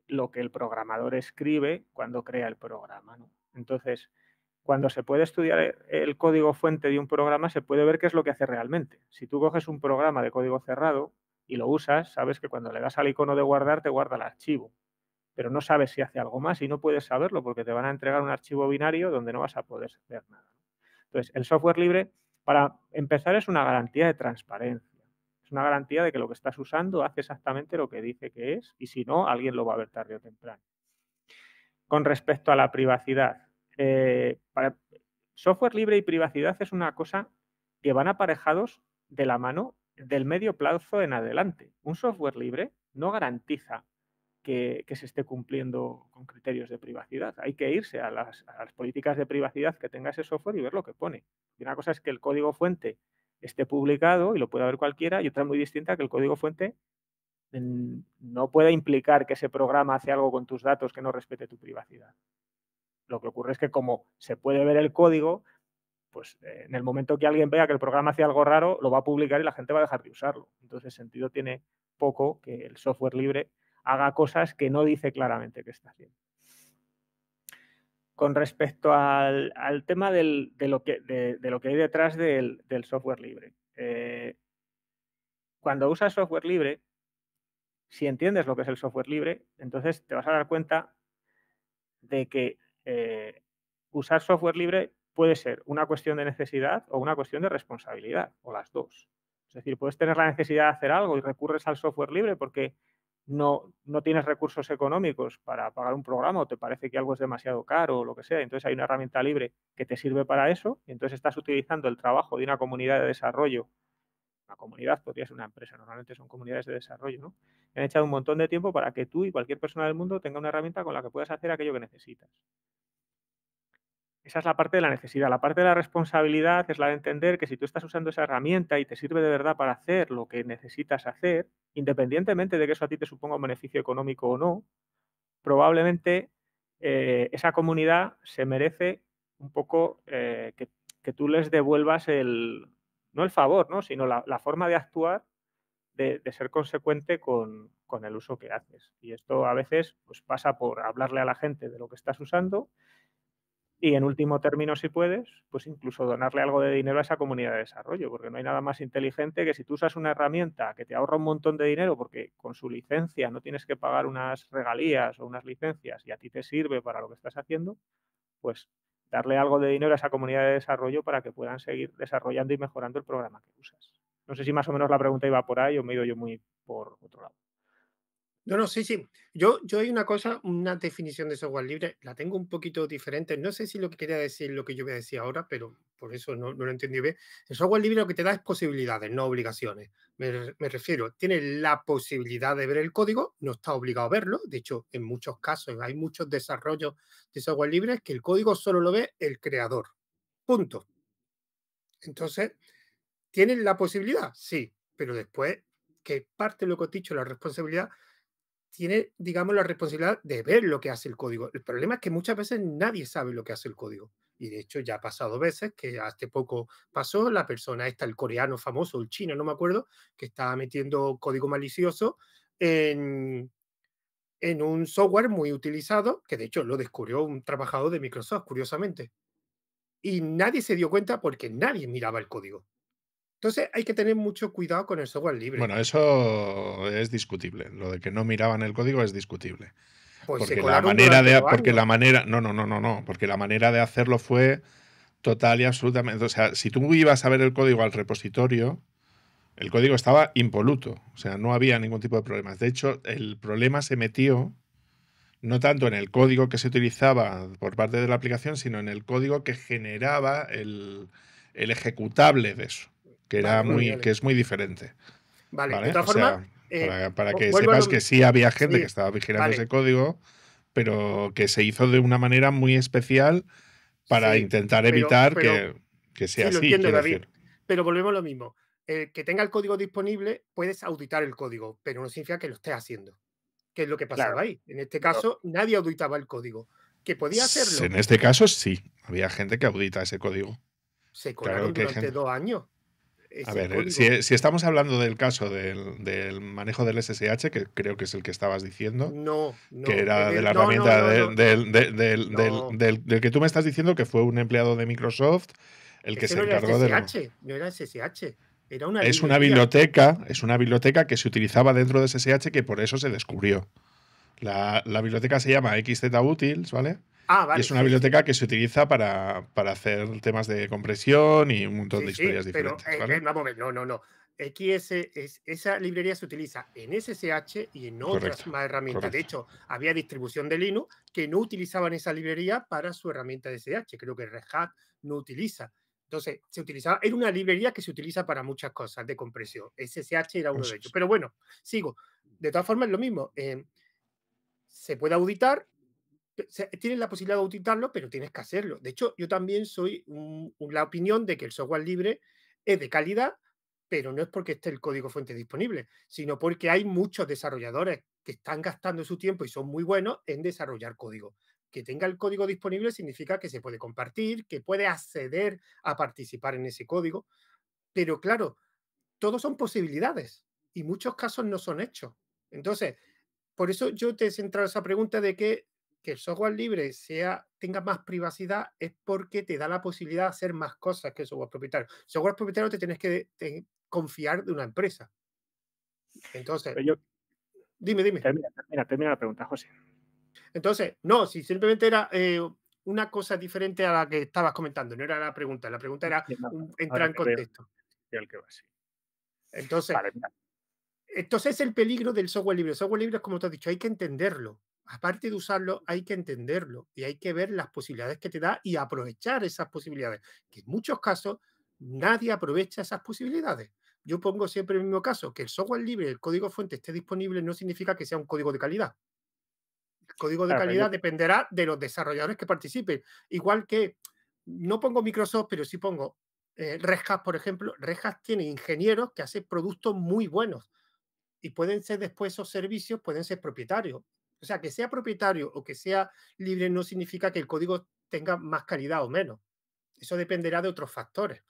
lo que el programador escribe cuando crea el programa, ¿no? Entonces, cuando se puede estudiar el código fuente de un programa, se puede ver qué es lo que hace realmente. Si tú coges un programa de código cerrado y lo usas, sabes que cuando le das al icono de guardar, te guarda el archivo. Pero no sabes si hace algo más y no puedes saberlo porque te van a entregar un archivo binario donde no vas a poder hacer nada. Entonces, el software libre, para empezar, es una garantía de transparencia. Es una garantía de que lo que estás usando hace exactamente lo que dice que es y, si no, alguien lo va a ver tarde o temprano. Con respecto a la privacidad, software libre y privacidad es una cosa que van aparejados de la mano del medio plazo en adelante. Un software libre no garantiza que se esté cumpliendo con criterios de privacidad. Hay que irse a las políticas de privacidad que tenga ese software y ver lo que pone. Y una cosa es que el código fuente esté publicado y lo pueda ver cualquiera, y otra muy distinta, que el código fuente no pueda implicar que ese programa hace algo con tus datos que no respete tu privacidad. Lo que ocurre es que, como se puede ver el código, pues en el momento que alguien vea que el programa hace algo raro, lo va a publicar y la gente va a dejar de usarlo. Entonces, sentido tiene poco que el software libre haga cosas que no dice claramente que está haciendo. Con respecto al tema de lo que hay detrás del software libre. Cuando usas software libre, si entiendes lo que es el software libre, entonces te vas a dar cuenta de que usar software libre puede ser una cuestión de necesidad o una cuestión de responsabilidad, o las dos. Es decir, puedes tener la necesidad de hacer algo y recurres al software libre porque no tienes recursos económicos para pagar un programa, o te parece que algo es demasiado caro o lo que sea. Entonces hay una herramienta libre que te sirve para eso y entonces estás utilizando el trabajo de una comunidad de desarrollo. Una comunidad podría ser una empresa, normalmente son comunidades de desarrollo, ¿no? Han echado un montón de tiempo para que tú y cualquier persona del mundo tenga una herramienta con la que puedas hacer aquello que necesitas. Esa es la parte de la necesidad. La parte de la responsabilidad es la de entender que si tú estás usando esa herramienta y te sirve de verdad para hacer lo que necesitas hacer, independientemente de que eso a ti te suponga un beneficio económico o no, probablemente esa comunidad se merece un poco que tú les devuelvas no el favor, ¿no?, sino la forma de actuar, de ser consecuente con el uso que haces. Y esto a veces pues, pasa por hablarle a la gente de lo que estás usando. Y en último término, si puedes, pues incluso donarle algo de dinero a esa comunidad de desarrollo, porque no hay nada más inteligente que si tú usas una herramienta que te ahorra un montón de dinero porque con su licencia no tienes que pagar unas regalías o unas licencias y a ti te sirve para lo que estás haciendo, pues darle algo de dinero a esa comunidad de desarrollo para que puedan seguir desarrollando y mejorando el programa que usas. No sé si más o menos la pregunta iba por ahí o me he ido yo muy por otro lado. No, sí. Yo hay una cosa, una definición de software libre, la tengo un poquito diferente. No sé si lo que quería decir, lo que yo voy a decir ahora, pero por eso no lo entendí bien. El software libre lo que te da es posibilidades, no obligaciones. Me refiero, tienes la posibilidad de ver el código, no estás obligado a verlo. De hecho, en muchos casos hay muchos desarrollos de software libre que el código solo lo ve el creador. Punto. Entonces, ¿tienes la posibilidad? Sí, pero después, que parte de lo que os he dicho, la responsabilidad, tiene, digamos, la responsabilidad de ver lo que hace el código. El problema es que muchas veces nadie sabe lo que hace el código. Y, de hecho, ya ha pasado veces que hace poco pasó la persona esta, el coreano famoso, el chino, no me acuerdo, que estaba metiendo código malicioso en un software muy utilizado, que, de hecho, lo descubrió un trabajador de Microsoft, curiosamente. Y nadie se dio cuenta porque nadie miraba el código. Entonces, hay que tener mucho cuidado con el software libre. Bueno, eso es discutible. Lo de que no miraban el código es discutible. Pues porque la manera de hacerlo fue total y absolutamente... O sea, si tú ibas a ver el código al repositorio, el código estaba impoluto. O sea, no había ningún tipo de problemas. De hecho, el problema se metió no tanto en el código que se utilizaba por parte de la aplicación, sino en el código que generaba el ejecutable de eso. Que es muy diferente. Vale. De otra forma, para que sepas que sí había gente que estaba vigilando ese código, pero que se hizo de una manera muy especial para intentar evitar que sea así. Entiendo, David, pero volvemos a lo mismo. El que tenga el código disponible, puedes auditar el código, pero no significa que lo estés haciendo. Que es lo que pasaba ahí. En este caso, nadie auditaba el código. ¿Que podía hacerlo? En este caso, sí. Había gente que audita ese código. Se colaron durante 2 años. A ver, si estamos hablando del caso del manejo del SSH, que creo que es el que estabas diciendo, que era de la herramienta del que tú me estás diciendo que fue un empleado de Microsoft el que se encargó de... No era SSH, era una biblioteca. Es una biblioteca que se utilizaba dentro de SSH, que por eso se descubrió. La biblioteca se llama XZUtils, ¿vale? Ah, vale, y es una biblioteca que se utiliza para hacer temas de compresión y un montón de historias diferentes. Pero, ¿vale? Vamos a ver, no. Esa librería se utiliza en SSH y en otras más herramientas. Correcto. De hecho, había distribución de Linux que no utilizaban esa librería para su herramienta de SSH. Creo que Red Hat no utiliza. Entonces, se utilizaba, era una librería que se utiliza para muchas cosas de compresión. SSH era uno de ellos. Pero bueno, sigo. De todas formas, es lo mismo. Se puede auditar. Tienes la posibilidad de auditarlo, pero tienes que hacerlo. De hecho, yo también soy la opinión de que el software libre es de calidad, pero no es porque esté el código fuente disponible, sino porque hay muchos desarrolladores que están gastando su tiempo y son muy buenos en desarrollar código. Que tenga el código disponible significa que se puede compartir, que puede acceder a participar en ese código. Pero claro, todo son posibilidades y muchos casos no son hechos. Entonces, por eso yo te he centrado esa pregunta de que el software libre tenga más privacidad, es porque te da la posibilidad de hacer más cosas que el software propietario. El software propietario te tienes que confiar de una empresa. Entonces, dime. Termina la pregunta, José. Entonces, si simplemente era una cosa diferente a la que estabas comentando, no era la pregunta. La pregunta era entrar en contexto. Entonces, vale, entonces es el peligro del software libre. El software libre es como tú has dicho, hay que entenderlo. Aparte de usarlo, hay que entenderlo y hay que ver las posibilidades que te da y aprovechar esas posibilidades, que en muchos casos nadie aprovecha esas posibilidades. Yo pongo siempre el mismo caso, que el software libre, el código fuente esté disponible no significa que sea un código de calidad. El código de calidad dependerá de los desarrolladores que participen. Igual que, no pongo Microsoft, pero sí pongo Red Hat, por ejemplo. Red Hat tiene ingenieros que hacen productos muy buenos y pueden ser después esos servicios, pueden ser propietarios. O sea, que sea propietario o que sea libre no significa que el código tenga más calidad o menos. Eso dependerá de otros factores.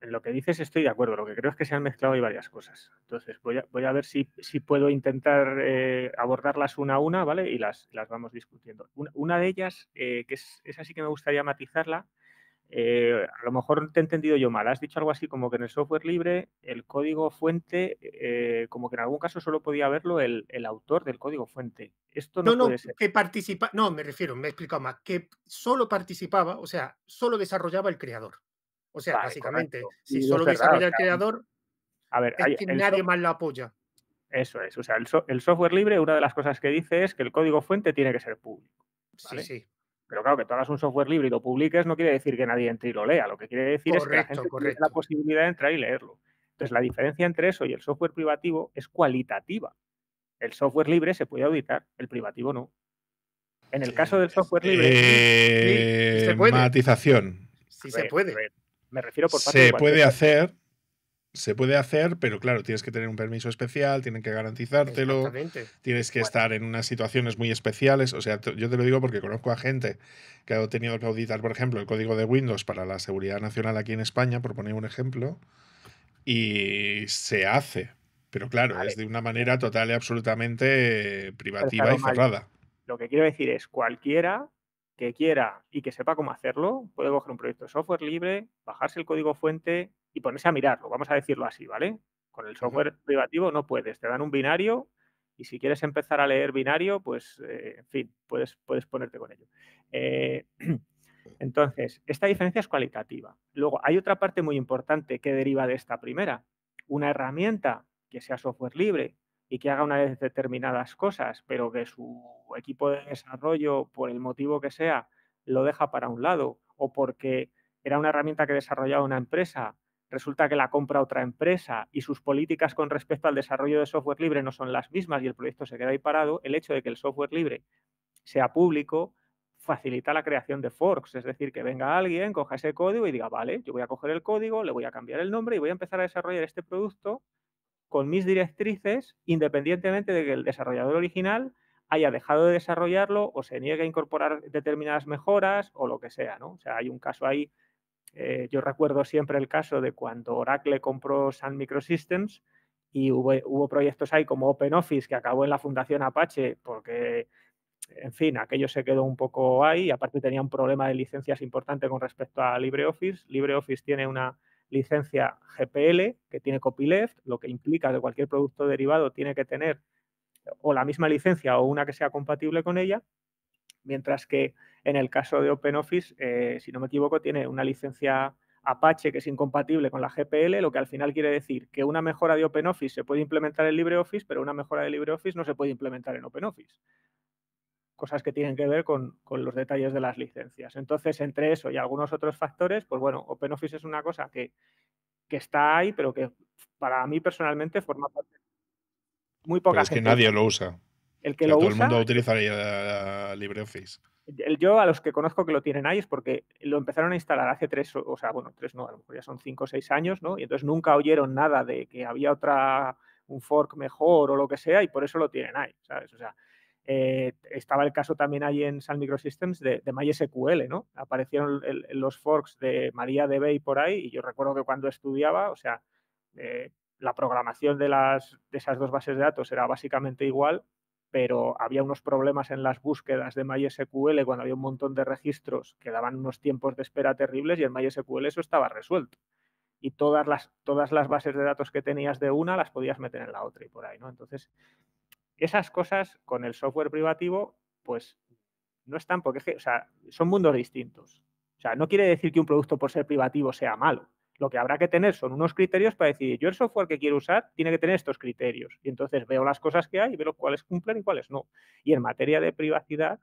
En lo que dices estoy de acuerdo. Lo que creo es que se han mezclado ahí varias cosas. Entonces, voy a ver si puedo intentar abordarlas una a una, ¿vale? Y las vamos discutiendo. Una de ellas, que es así que me gustaría matizarla, a lo mejor te he entendido yo mal. Has dicho algo así como que en el software libre el código fuente, como que en algún caso solo podía verlo el autor del código fuente. Esto no puede ser. Que participa, me refiero, me he explicado más, que solo participaba, o sea, solo desarrollaba el creador. O sea, básicamente, si solo desarrolla el creador, a ver, es que nadie más lo apoya. Eso es, o sea, el software libre, una de las cosas que dice es que el código fuente tiene que ser público, ¿vale? Sí, sí. Pero claro, que tú hagas un software libre y lo publiques no quiere decir que nadie entre y lo lea. Lo que quiere decir es que la gente tiene la posibilidad de entrar y leerlo. Entonces, la diferencia entre eso y el software privativo es cualitativa. El software libre se puede auditar, el privativo no. En el caso del software libre... ¿se puede? Matización. Sí, se puede. Me refiero por parte de cualquiera. Se puede hacer, pero claro, tienes que tener un permiso especial, tienen que garantizártelo, tienes que estar en unas situaciones muy especiales. O sea, yo te lo digo porque conozco a gente que ha tenido que auditar, por ejemplo, el código de Windows para la seguridad nacional aquí en España, por poner un ejemplo, y se hace. Pero claro, es de una manera total y absolutamente privativa y cerrada. Lo que quiero decir es, cualquiera que quiera y que sepa cómo hacerlo, puede coger un proyecto de software libre, bajarse el código fuente y ponerse a mirarlo, vamos a decirlo así, ¿vale? Con el software privativo no puedes, te dan un binario y si quieres empezar a leer binario, pues, en fin, puedes ponerte con ello. Entonces, esta diferencia es cualitativa. Luego, hay otra parte muy importante que deriva de esta primera. Una herramienta que sea software libre y que haga unas determinadas cosas, pero que su equipo de desarrollo, por el motivo que sea, lo deja para un lado, o porque era una herramienta que desarrollaba una empresa, resulta que la compra otra empresa y sus políticas con respecto al desarrollo de software libre no son las mismas y el proyecto se queda ahí parado, el hecho de que el software libre sea público facilita la creación de forks, es decir, que venga alguien, coja ese código y diga, vale, yo voy a coger el código, le voy a cambiar el nombre y voy a empezar a desarrollar este producto con mis directrices, independientemente de que el desarrollador original haya dejado de desarrollarlo o se niegue a incorporar determinadas mejoras o lo que sea, ¿no? O sea, hay un caso ahí Yo recuerdo siempre el caso de cuando Oracle compró Sun Microsystems y hubo proyectos ahí como OpenOffice que acabó en la Fundación Apache porque, en fin, aquello se quedó un poco ahí y aparte tenía un problema de licencias importante con respecto a LibreOffice. LibreOffice tiene una licencia GPL que tiene copyleft, lo que implica que cualquier producto derivado tiene que tener o la misma licencia o una que sea compatible con ella, mientras que en el caso de OpenOffice, si no me equivoco, tiene una licencia Apache que es incompatible con la GPL, lo que al final quiere decir que una mejora de OpenOffice se puede implementar en LibreOffice, pero una mejora de LibreOffice no se puede implementar en OpenOffice. Cosas que tienen que ver con los detalles de las licencias. Entonces, entre eso y algunos otros factores, pues bueno, OpenOffice es una cosa que está ahí, pero que para mí personalmente forma parte de muy poca gente. Es que nadie lo usa. El que lo usa, todo el mundo utiliza LibreOffice. Yo a los que conozco que lo tienen ahí es porque lo empezaron a instalar hace 5 o 6 años, ¿no? Y entonces nunca oyeron nada de que había un fork mejor o lo que sea y por eso lo tienen ahí, ¿sabes? O sea, estaba el caso también ahí en Sun Microsystems de MySQL, ¿no? Aparecieron los forks de MariaDB y por ahí y yo recuerdo que cuando estudiaba, o sea, la programación de esas dos bases de datos era básicamente igual, pero había unos problemas en las búsquedas de MySQL cuando había un montón de registros que daban unos tiempos de espera terribles y en MySQL eso estaba resuelto. Y todas las bases de datos que tenías de una las podías meter en la otra y por ahí, ¿no? Entonces, esas cosas con el software privativo, pues no están porque, o sea, son mundos distintos. O sea, no quiere decir que un producto por ser privativo sea malo. Lo que habrá que tener son unos criterios para decidir, yo el software que quiero usar tiene que tener estos criterios. Y entonces veo las cosas que hay y veo cuáles cumplen y cuáles no. Y en materia de privacidad,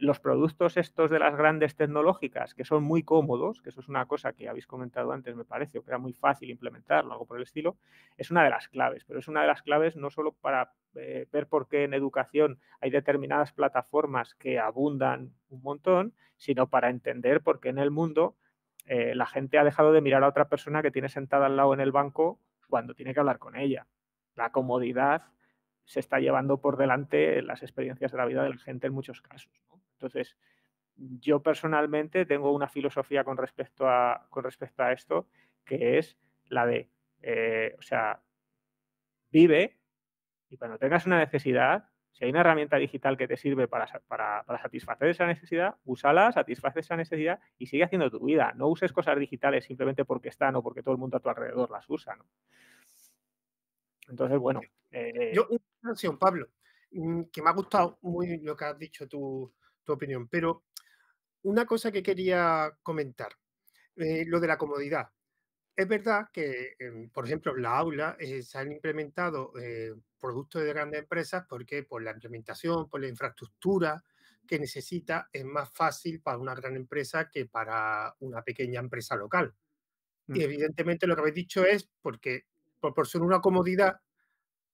los productos estos de las grandes tecnológicas, que son muy cómodos, que eso es una cosa que habéis comentado antes, me parece, que era muy fácil implementarlo, algo por el estilo, es una de las claves. Pero es una de las claves no solo para ver por qué en educación hay determinadas plataformas que abundan un montón, sino para entender por qué en el mundo la gente ha dejado de mirar a otra persona que tiene sentada al lado en el banco cuando tiene que hablar con ella. La comodidad se está llevando por delante las experiencias de la vida de la gente en muchos casos, ¿no? Entonces, yo personalmente tengo una filosofía con respecto a esto, que es la de, o sea, vive y cuando tengas una necesidad, si hay una herramienta digital que te sirve para satisfacer esa necesidad, úsala, satisface esa necesidad y sigue haciendo tu vida. No uses cosas digitales simplemente porque están o porque todo el mundo a tu alrededor las usa, ¿no? Entonces, bueno. Yo, una cuestión, Pablo, que me ha gustado muy lo que has dicho tu opinión, pero una cosa que quería comentar, lo de la comodidad. Es verdad que, por ejemplo, en la aula se han implementado productos de grandes empresas porque por la implementación, por la infraestructura que necesita, es más fácil para una gran empresa que para una pequeña empresa local. Y evidentemente lo que habéis dicho es porque proporciona una comodidad,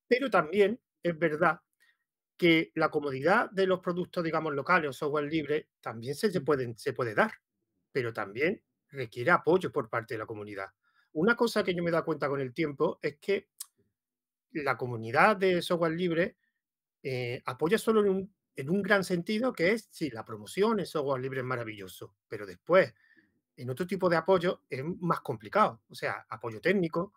pero también es verdad que la comodidad de los productos, digamos, locales o software libre también se puede dar, pero también requiere apoyo por parte de la comunidad. Una cosa que yo me he dado cuenta con el tiempo es que la comunidad de software libre apoya solo en un gran sentido, que es, sí, la promoción en software libre es maravilloso, pero después, en otro tipo de apoyo es más complicado. O sea, apoyo técnico,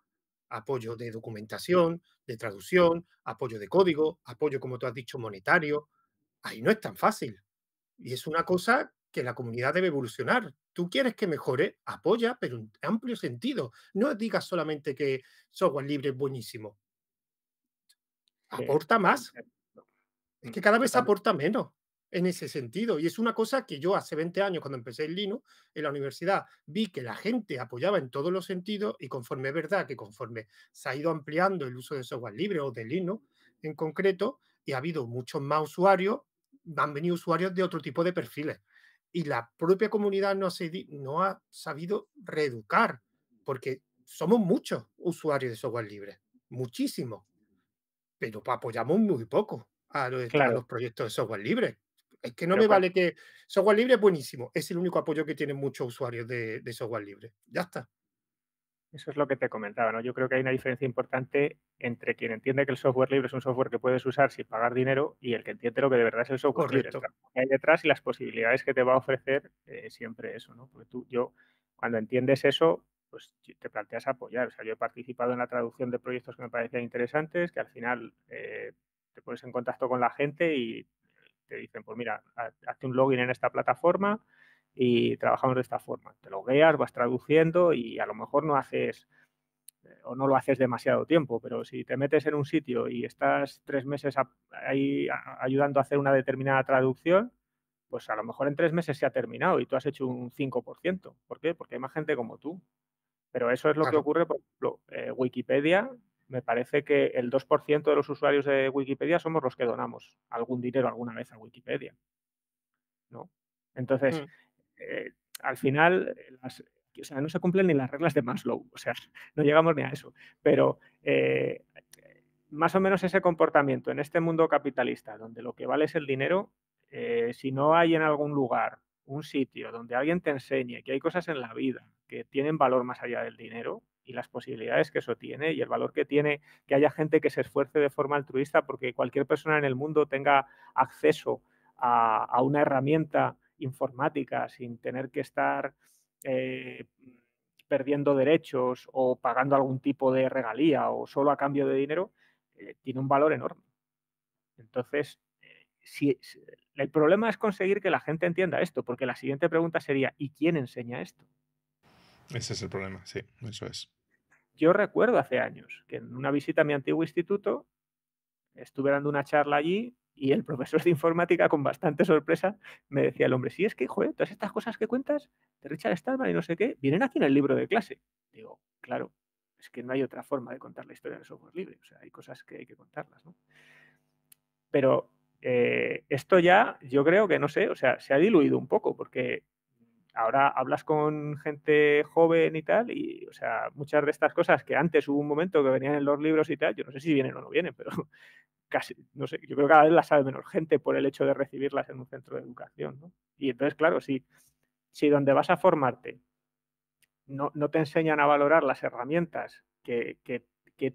apoyo de documentación, de traducción, apoyo de código, apoyo, como tú has dicho, monetario. Ahí no es tan fácil. Y es una cosa que la comunidad debe evolucionar. Tú quieres que mejore, apoya, pero en amplio sentido. No digas solamente que software libre es buenísimo. Aporta más. Es que cada vez aporta menos en ese sentido. Y es una cosa que yo hace 20 años, cuando empecé en Linux, en la universidad, vi que la gente apoyaba en todos los sentidos y conforme es verdad que conforme se ha ido ampliando el uso de software libre o de Linux en concreto, y ha habido muchos más usuarios, han venido usuarios de otro tipo de perfiles. Y la propia comunidad no ha sabido reeducar, porque somos muchos usuarios de software libre, muchísimos, pero apoyamos muy poco a los proyectos de software libre. Es que no me vale que software libre es buenísimo, es el único apoyo que tienen muchos usuarios de software libre. Ya está. Eso es lo que te comentaba, ¿no? Yo creo que hay una diferencia importante entre quien entiende que el software libre es un software que puedes usar sin pagar dinero y el que entiende lo que de verdad es el software libre, lo que hay detrás y las posibilidades que te va a ofrecer siempre eso, ¿no? Porque yo, cuando entiendes eso, pues te planteas apoyar. O sea, yo he participado en la traducción de proyectos que me parecían interesantes, que al final te pones en contacto con la gente y te dicen, pues mira, hazte un login en esta plataforma y trabajamos de esta forma. Te logueas, vas traduciendo y a lo mejor no haces o no lo haces demasiado tiempo, pero si te metes en un sitio y estás 3 meses ahí ayudando a hacer una determinada traducción, pues a lo mejor en 3 meses se ha terminado y tú has hecho un 5%. ¿Por qué? Porque hay más gente como tú. Pero eso es lo que ocurre, por ejemplo, Wikipedia. Me parece que el 2% de los usuarios de Wikipedia somos los que donamos algún dinero alguna vez a Wikipedia, ¿no? Entonces, al final, o sea, no se cumplen ni las reglas de Maslow, o sea, no llegamos ni a eso. Pero más o menos ese comportamiento en este mundo capitalista, donde lo que vale es el dinero, si no hay en algún lugar un sitio donde alguien te enseñe que hay cosas en la vida que tienen valor más allá del dinero, y las posibilidades que eso tiene y el valor que tiene que haya gente que se esfuerce de forma altruista porque cualquier persona en el mundo tenga acceso a una herramienta informática sin tener que estar perdiendo derechos o pagando algún tipo de regalía o solo a cambio de dinero, tiene un valor enorme. Entonces, el problema es conseguir que la gente entienda esto, porque la siguiente pregunta sería, ¿y quién enseña esto? Ese es el problema, sí, eso es. Yo recuerdo hace años que en una visita a mi antiguo instituto estuve dando una charla allí y el profesor de informática, con bastante sorpresa, me decía el hombre, sí, es que, joder, todas estas cosas que cuentas de Richard Stallman y no sé qué, vienen aquí en el libro de clase. Digo, claro, es que no hay otra forma de contar la historia del software libre. O sea, hay cosas que hay que contarlas, ¿no? Pero esto ya, yo creo que, no sé, o sea, se ha diluido un poco porque... Ahora hablas con gente joven y tal, y o sea, muchas de estas cosas que antes hubo un momento que venían en los libros y tal, yo no sé si vienen o no vienen, pero casi, no sé, yo creo que cada vez las sabe menos gente por el hecho de recibirlas en un centro de educación, ¿no? Y entonces, claro, si donde vas a formarte no te enseñan a valorar las herramientas que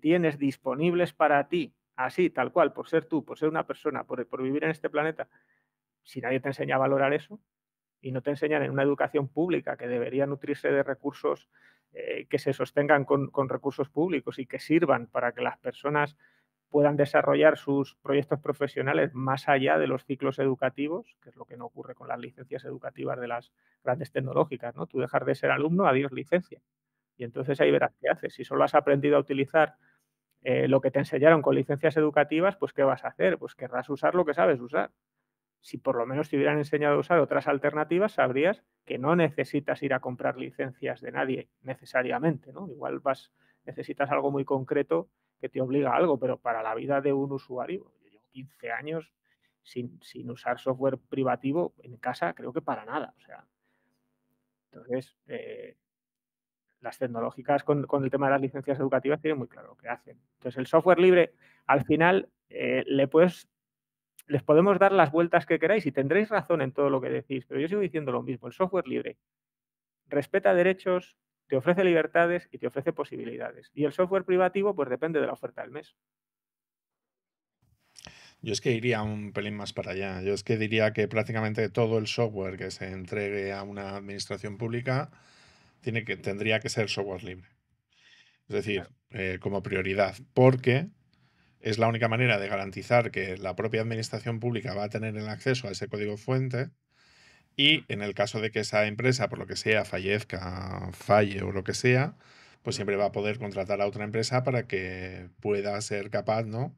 tienes disponibles para ti, así, tal cual, por ser tú, por ser una persona, por vivir en este planeta, si nadie te enseña a valorar eso, y no te enseñan en una educación pública que debería nutrirse de recursos que se sostengan con recursos públicos y que sirvan para que las personas puedan desarrollar sus proyectos profesionales más allá de los ciclos educativos, que es lo que no ocurre con las licencias educativas de las grandes tecnológicas, ¿no? Tú dejas de ser alumno, adiós licencia. Y entonces ahí verás qué haces. Si solo has aprendido a utilizar lo que te enseñaron con licencias educativas, pues ¿qué vas a hacer? Pues querrás usar lo que sabes usar. Si por lo menos te hubieran enseñado a usar otras alternativas, sabrías que no necesitas ir a comprar licencias de nadie necesariamente, ¿no? Igual necesitas algo muy concreto que te obliga a algo, pero para la vida de un usuario, yo llevo 15 años sin usar software privativo en casa, creo que para nada. O sea, entonces, las tecnológicas con el tema de las licencias educativas tienen muy claro lo que hacen. Entonces, el software libre, al final, les podemos dar las vueltas que queráis y tendréis razón en todo lo que decís, pero yo sigo diciendo lo mismo. El software libre respeta derechos, te ofrece libertades y te ofrece posibilidades. Y el software privativo, pues depende de la oferta del mes. Yo es que iría un pelín más para allá. Yo es que diría que prácticamente todo el software que se entregue a una administración pública tendría que ser software libre. Es decir, como prioridad, porque... es la única manera de garantizar que la propia administración pública va a tener el acceso a ese código fuente y en el caso de que esa empresa, por lo que sea, falle o lo que sea, pues siempre va a poder contratar a otra empresa para que pueda ser capaz, ¿no?,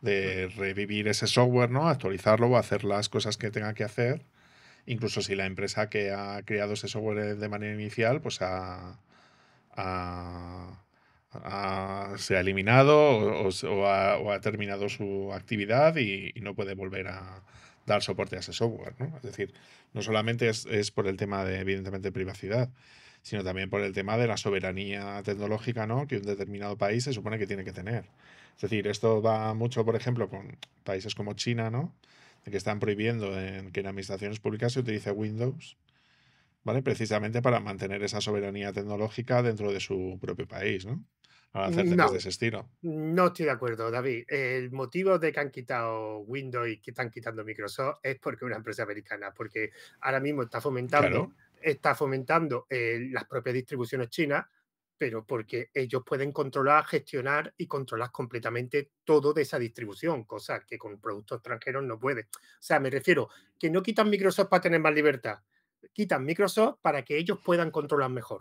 de revivir ese software, ¿no?, actualizarlo o hacer las cosas que tenga que hacer, incluso si la empresa que ha creado ese software de manera inicial pues se ha eliminado o ha terminado su actividad y no puede volver a dar soporte a ese software, ¿no? Es decir, no solamente es por el tema de, evidentemente, privacidad, sino también por el tema de la soberanía tecnológica, ¿no?, que un determinado país se supone que tiene que tener. Es decir, esto va mucho, por ejemplo, con países como China, ¿no?, que están prohibiendo que en administraciones públicas se utilice Windows ¿vale? Precisamente para mantener esa soberanía tecnológica dentro de su propio país, ¿no? Al hacer temas de ese estilo. No estoy de acuerdo, David. El motivo de que han quitado Windows y que están quitando Microsoft es porque es una empresa americana, porque ahora mismo está fomentando, las propias distribuciones chinas, pero porque ellos pueden controlar, gestionar y controlar completamente todo de esa distribución, cosa que con productos extranjeros no puede. O sea, me refiero que no quitan Microsoft para tener más libertad, quitan Microsoft para que ellos puedan controlar mejor.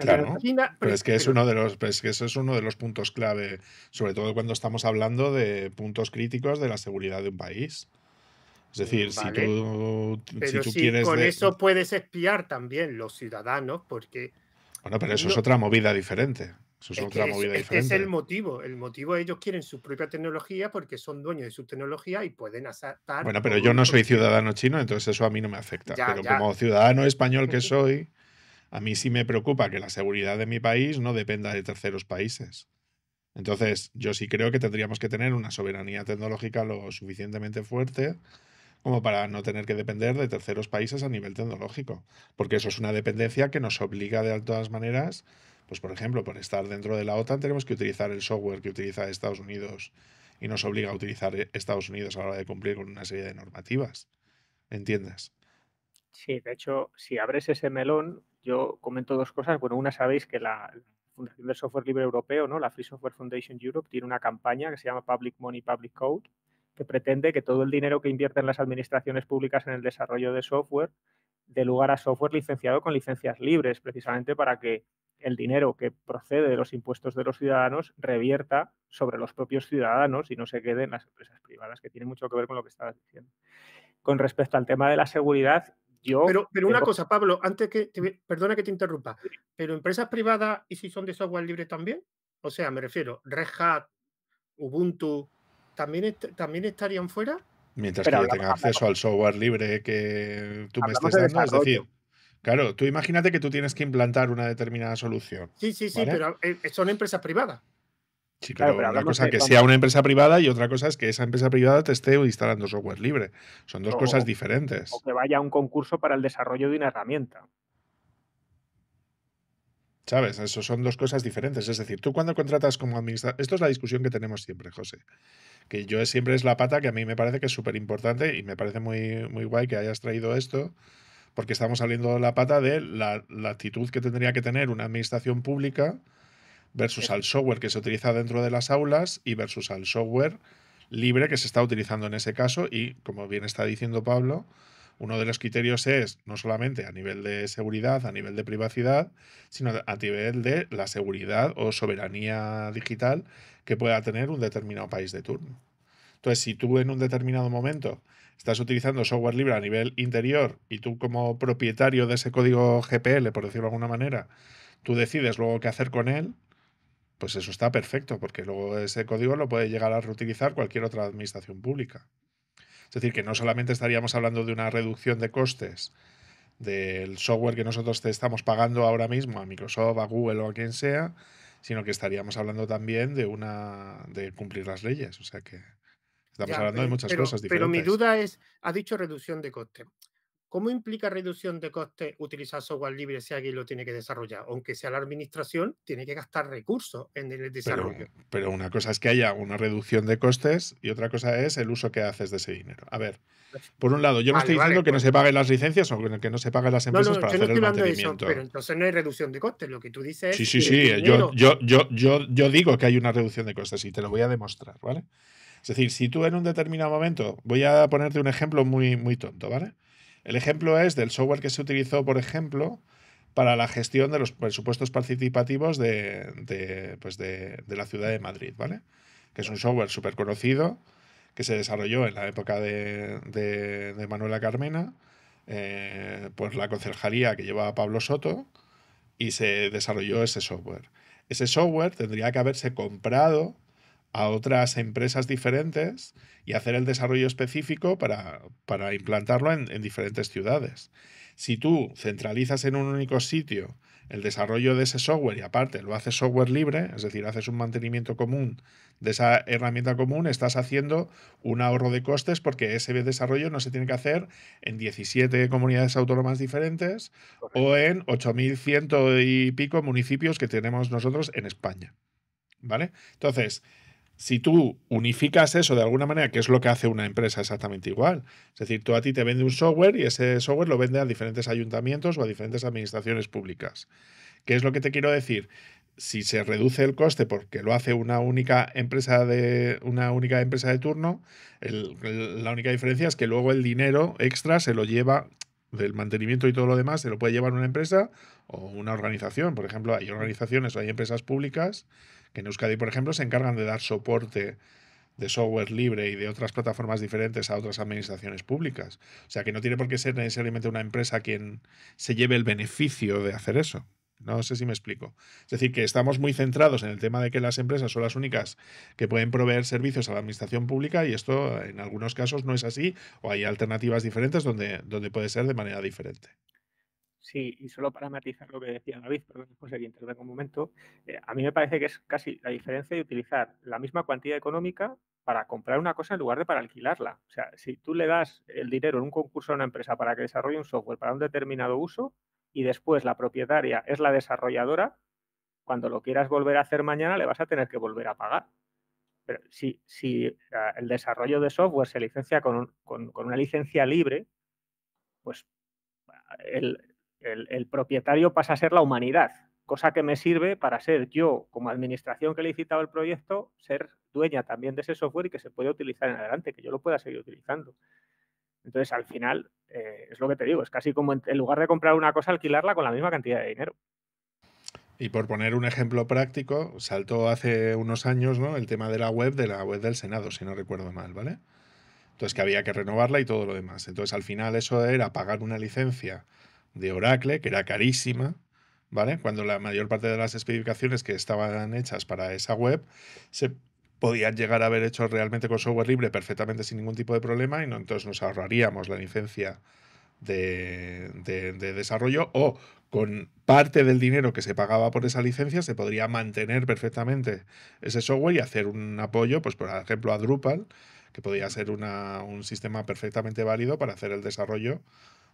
Claro, China, pero es que es uno de los, pues, que eso es uno de los puntos clave, sobre todo cuando estamos hablando de puntos críticos de la seguridad de un país. Es decir, vale, si tú quieres... Con eso puedes espiar también los ciudadanos, porque... Bueno, pero eso es otra movida diferente. Eso es el motivo. El motivo, ellos quieren su propia tecnología porque son dueños de su tecnología y pueden asaltar... Bueno, pero yo no soy ciudadano chino, entonces eso a mí no me afecta. Ya, pero ya, como ciudadano español que soy, a mí sí me preocupa que la seguridad de mi país no dependa de terceros países. Entonces, yo sí creo que tendríamos que tener una soberanía tecnológica lo suficientemente fuerte como para no tener que depender de terceros países a nivel tecnológico, porque eso es una dependencia que nos obliga de todas maneras, pues por ejemplo, por estar dentro de la OTAN tenemos que utilizar el software que utiliza Estados Unidos y nos obliga a utilizar Estados Unidos a la hora de cumplir con una serie de normativas, ¿entiendes? Sí, de hecho, si abres ese melón, yo comento dos cosas. Bueno, una, sabéis que la Fundación del Software Libre Europeo, ¿no?, la Free Software Foundation Europe, tiene una campaña que se llama Public Money, Public Code, que pretende que todo el dinero que invierten las administraciones públicas en el desarrollo de software dé lugar a software licenciado con licencias libres, precisamente para que el dinero que procede de los impuestos de los ciudadanos revierta sobre los propios ciudadanos y no se quede en las empresas privadas, que tiene mucho que ver con lo que estabas diciendo. Con respecto al tema de la seguridad, yo... Pero una cosa, Pablo, antes que... Perdona que te interrumpa, pero empresas privadas, ¿y si son de software libre también? O sea, me refiero, Red Hat, Ubuntu... ¿También estarían fuera? Mientras que tengan acceso al software libre que tú me estés dando, es decir, claro, tú imagínate que tú tienes que implantar una determinada solución. Sí, pero son empresas privadas. Sí, pero una cosa es que sea una empresa privada y otra cosa es que esa empresa privada te esté instalando software libre. Son dos cosas diferentes. O que vaya a un concurso para el desarrollo de una herramienta. ¿Sabes? Eso son dos cosas diferentes. Es decir, tú cuando contratas como administrador... Esto es la discusión que tenemos siempre, José. Que yo siempre es la pata que a mí me parece que es súper importante y me parece muy, muy guay que hayas traído esto, porque estamos saliendo la pata de la actitud que tendría que tener una administración pública versus al software que se utiliza dentro de las aulas y versus al software libre que se está utilizando en ese caso. Y, como bien está diciendo Pablo... Uno de los criterios es, no solamente a nivel de seguridad, a nivel de privacidad, sino a nivel de la seguridad o soberanía digital que pueda tener un determinado país de turno. Entonces, si tú en un determinado momento estás utilizando software libre a nivel interior y tú como propietario de ese código GPL, por decirlo de alguna manera, tú decides luego qué hacer con él, pues eso está perfecto, porque luego ese código lo puede llegar a reutilizar cualquier otra administración pública. Es decir, que no solamente estaríamos hablando de una reducción de costes del software que nosotros te estamos pagando ahora mismo a Microsoft, a Google o a quien sea, sino que estaríamos hablando también de cumplir las leyes. O sea que estamos hablando de muchas cosas diferentes. Pero mi duda es, has dicho reducción de costes. ¿Cómo implica reducción de costes utilizar software libre si alguien lo tiene que desarrollar? Aunque sea la administración, tiene que gastar recursos en el desarrollo. Pero una cosa es que haya una reducción de costes y otra cosa es el uso que haces de ese dinero. A ver, por un lado, yo no estoy diciendo que no se paguen las licencias o que no se paguen las empresas para hacer el mantenimiento. Pero entonces no hay reducción de costes, lo que tú dices es... Sí, yo digo que hay una reducción de costes y te lo voy a demostrar, ¿vale? Es decir, si tú en un determinado momento... Voy a ponerte un ejemplo muy, muy tonto, ¿vale? El ejemplo es del software que se utilizó, por ejemplo, para la gestión de los presupuestos participativos de la ciudad de Madrid, ¿vale? Que es un software súper conocido que se desarrolló en la época de Manuela Carmena, por la concejalía que llevaba Pablo Soto, y se desarrolló ese software. Ese software tendría que haberse comprado a otras empresas diferentes y hacer el desarrollo específico para implantarlo en diferentes ciudades. Si tú centralizas en un único sitio el desarrollo de ese software, y aparte lo haces software libre, es decir, haces un mantenimiento común de esa herramienta común, estás haciendo un ahorro de costes porque ese desarrollo no se tiene que hacer en 17 comunidades autónomas diferentes. Correcto. O en 8.100 y pico municipios que tenemos nosotros en España, ¿vale? Entonces, si tú unificas eso de alguna manera, que es lo que hace una empresa exactamente igual, es decir, tú a ti te vende un software y ese software lo vende a diferentes ayuntamientos o a diferentes administraciones públicas. ¿Qué es lo que te quiero decir? Si se reduce el coste porque lo hace una única empresa de turno, la única diferencia es que luego el dinero extra se lo lleva del mantenimiento y todo lo demás, se lo puede llevar una empresa o una organización. Por ejemplo, hay organizaciones o hay empresas públicas que en Euskadi, por ejemplo, se encargan de dar soporte de software libre y de otras plataformas diferentes a otras administraciones públicas. O sea, que no tiene por qué ser necesariamente una empresa quien se lleve el beneficio de hacer eso. No sé si me explico. Es decir, que estamos muy centrados en el tema de que las empresas son las únicas que pueden proveer servicios a la administración pública, y esto en algunos casos no es así, o hay alternativas diferentes donde puede ser de manera diferente. Sí, y solo para matizar lo que decía David, perdón, José, que intervengo un momento, a mí me parece que es casi la diferencia de utilizar la misma cuantía económica para comprar una cosa en lugar de para alquilarla. O sea, si tú le das el dinero en un concurso a una empresa para que desarrolle un software para un determinado uso, y después la propietaria es la desarrolladora, cuando lo quieras volver a hacer mañana le vas a tener que volver a pagar. Pero si el desarrollo de software se licencia con una licencia libre, pues el propietario pasa a ser la humanidad, cosa que me sirve para ser yo, como administración que le he licitado el proyecto, ser dueña también de ese software y que se pueda utilizar en adelante, que yo lo pueda seguir utilizando. Entonces, al final, es lo que te digo, es casi como en lugar de comprar una cosa, alquilarla con la misma cantidad de dinero. Y por poner un ejemplo práctico, saltó hace unos años, ¿no?, el tema de la web del Senado, si no recuerdo mal, ¿vale? Entonces, que había que renovarla y todo lo demás. Entonces, al final, eso era pagar una licencia de Oracle, que era carísima, ¿vale? Cuando la mayor parte de las especificaciones que estaban hechas para esa web se podían llegar a haber hecho realmente con software libre perfectamente sin ningún tipo de problema, y no, entonces nos ahorraríamos la licencia de desarrollo, o con parte del dinero que se pagaba por esa licencia se podría mantener perfectamente ese software y hacer un apoyo, pues por ejemplo a Drupal, que podría ser un sistema perfectamente válido para hacer el desarrollo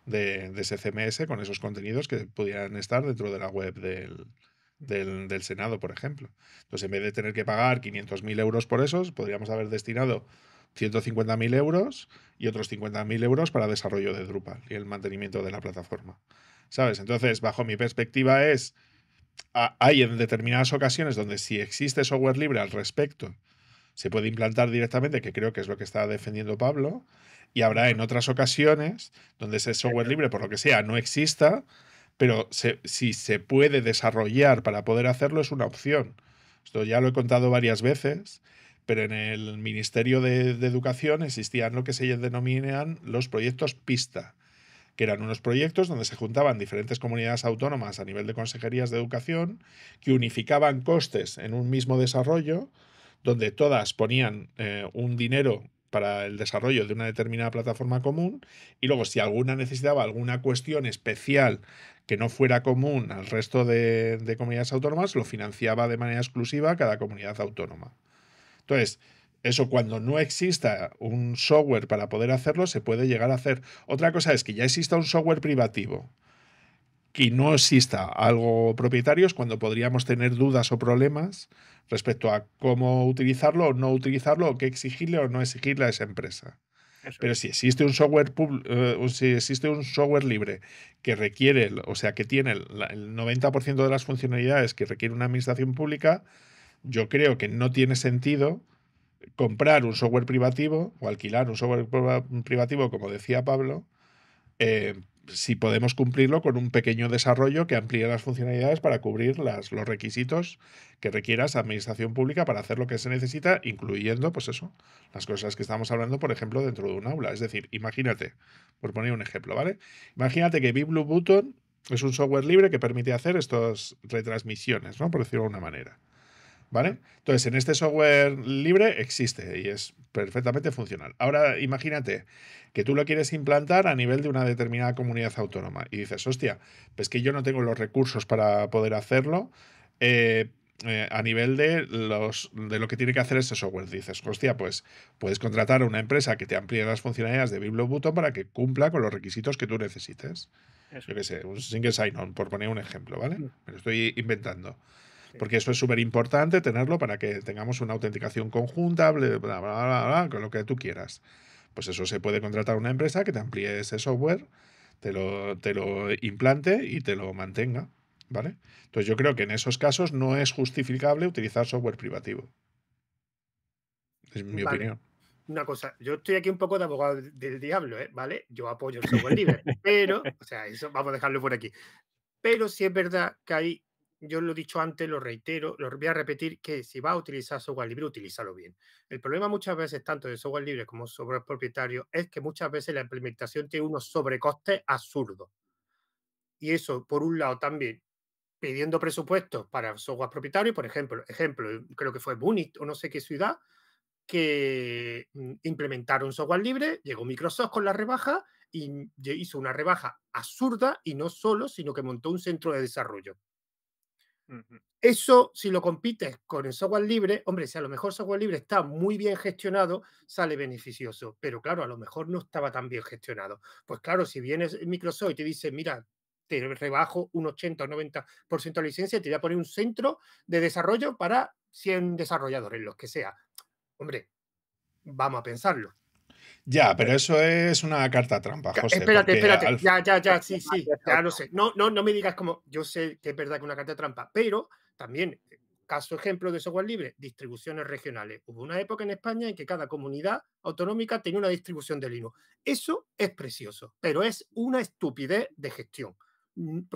de ese CMS con esos contenidos que pudieran estar dentro de la web del Senado, por ejemplo. Entonces, en vez de tener que pagar 500.000 euros por esos, podríamos haber destinado 150.000 euros y otros 50.000 euros para el desarrollo de Drupal y el mantenimiento de la plataforma, ¿sabes? Entonces, bajo mi perspectiva hay en determinadas ocasiones donde si existe software libre al respecto, se puede implantar directamente, que creo que es lo que está defendiendo Pablo, y habrá en otras ocasiones donde ese software libre, por lo que sea, no exista, pero si se puede desarrollar para poder hacerlo, es una opción. Esto ya lo he contado varias veces, pero en el Ministerio de Educación existían lo que se denominan los proyectos pista, que eran unos proyectos donde se juntaban diferentes comunidades autónomas a nivel de consejerías de educación, que unificaban costes en un mismo desarrollo, donde todas ponían un dinero para el desarrollo de una determinada plataforma común, y luego si alguna necesitaba alguna cuestión especial que no fuera común al resto de comunidades autónomas, lo financiaba de manera exclusiva cada comunidad autónoma. Entonces, eso, cuando no exista un software para poder hacerlo, se puede llegar a hacer. Otra cosa es que ya exista un software privativo, que no exista algo propietario, es cuando podríamos tener dudas o problemas respecto a cómo utilizarlo o no utilizarlo, o qué exigirle o no exigirle a esa empresa. Eso. Pero si existe un software libre que requiere, o sea, que tiene el 90% de las funcionalidades que requiere una administración pública, yo creo que no tiene sentido comprar un software privativo o alquilar un software privativo, como decía Pablo, si podemos cumplirlo con un pequeño desarrollo que amplíe las funcionalidades para cubrir los requisitos que requiera esa administración pública para hacer lo que se necesita, incluyendo, pues eso, las cosas que estamos hablando, por ejemplo, dentro de un aula. Es decir, imagínate, por poner un ejemplo, ¿vale? Imagínate que BigBlueButton es un software libre que permite hacer estas retransmisiones, ¿no?, por decirlo de alguna manera. ¿Vale? Entonces, en este software libre existe y es perfectamente funcional. Ahora, imagínate que tú lo quieres implantar a nivel de una determinada comunidad autónoma y dices, hostia, pues que yo no tengo los recursos para poder hacerlo a nivel de lo que tiene que hacer ese software. Dices, hostia, pues puedes contratar a una empresa que te amplíe las funcionalidades de BigBlueButton para que cumpla con los requisitos que tú necesites. Eso. Yo qué sé, un single sign-on, por poner un ejemplo, ¿vale? Me lo estoy inventando. Porque eso es súper importante tenerlo para que tengamos una autenticación conjunta, bla, bla, bla, bla, bla, con lo que tú quieras. Pues eso, se puede contratar una empresa que te amplíe ese software, te lo implante y te lo mantenga, ¿vale? Entonces yo creo que en esos casos no es justificable utilizar software privativo. Es mi opinión. Una cosa, yo estoy aquí un poco de abogado del diablo, ¿eh? ¿Vale? Yo apoyo el software libre, pero, o sea, eso vamos a dejarlo por aquí. Pero sí es verdad que hay... Yo lo he dicho antes, lo reitero, lo voy a repetir, que si vas a utilizar software libre, utilízalo bien. El problema muchas veces, tanto de software libre como software propietario, es que muchas veces la implementación tiene unos sobrecostes absurdos. Y eso, por un lado, también pidiendo presupuestos para software propietario, por ejemplo, creo que fue Múnich o no sé qué ciudad, que implementaron software libre, llegó Microsoft con la rebaja y hizo una rebaja absurda, y no solo, sino que montó un centro de desarrollo. Eso, si lo compites con el software libre, hombre, si a lo mejor software libre está muy bien gestionado, sale beneficioso, pero claro, a lo mejor no estaba tan bien gestionado. Pues claro, si vienes Microsoft y te dice, mira, te rebajo un 80 o 90% de licencia y te voy a poner un centro de desarrollo para 100 desarrolladores, los que sea. Hombre, vamos a pensarlo. Ya, pero eso es una carta trampa, José. Espérate. Ya, sí, ya lo sé. No me digas como... Yo sé que es verdad que es una carta trampa, pero también, caso ejemplo de software libre, distribuciones regionales. Hubo una época en España en que cada comunidad autonómica tenía una distribución de Linux. Eso es precioso, pero es una estupidez de gestión.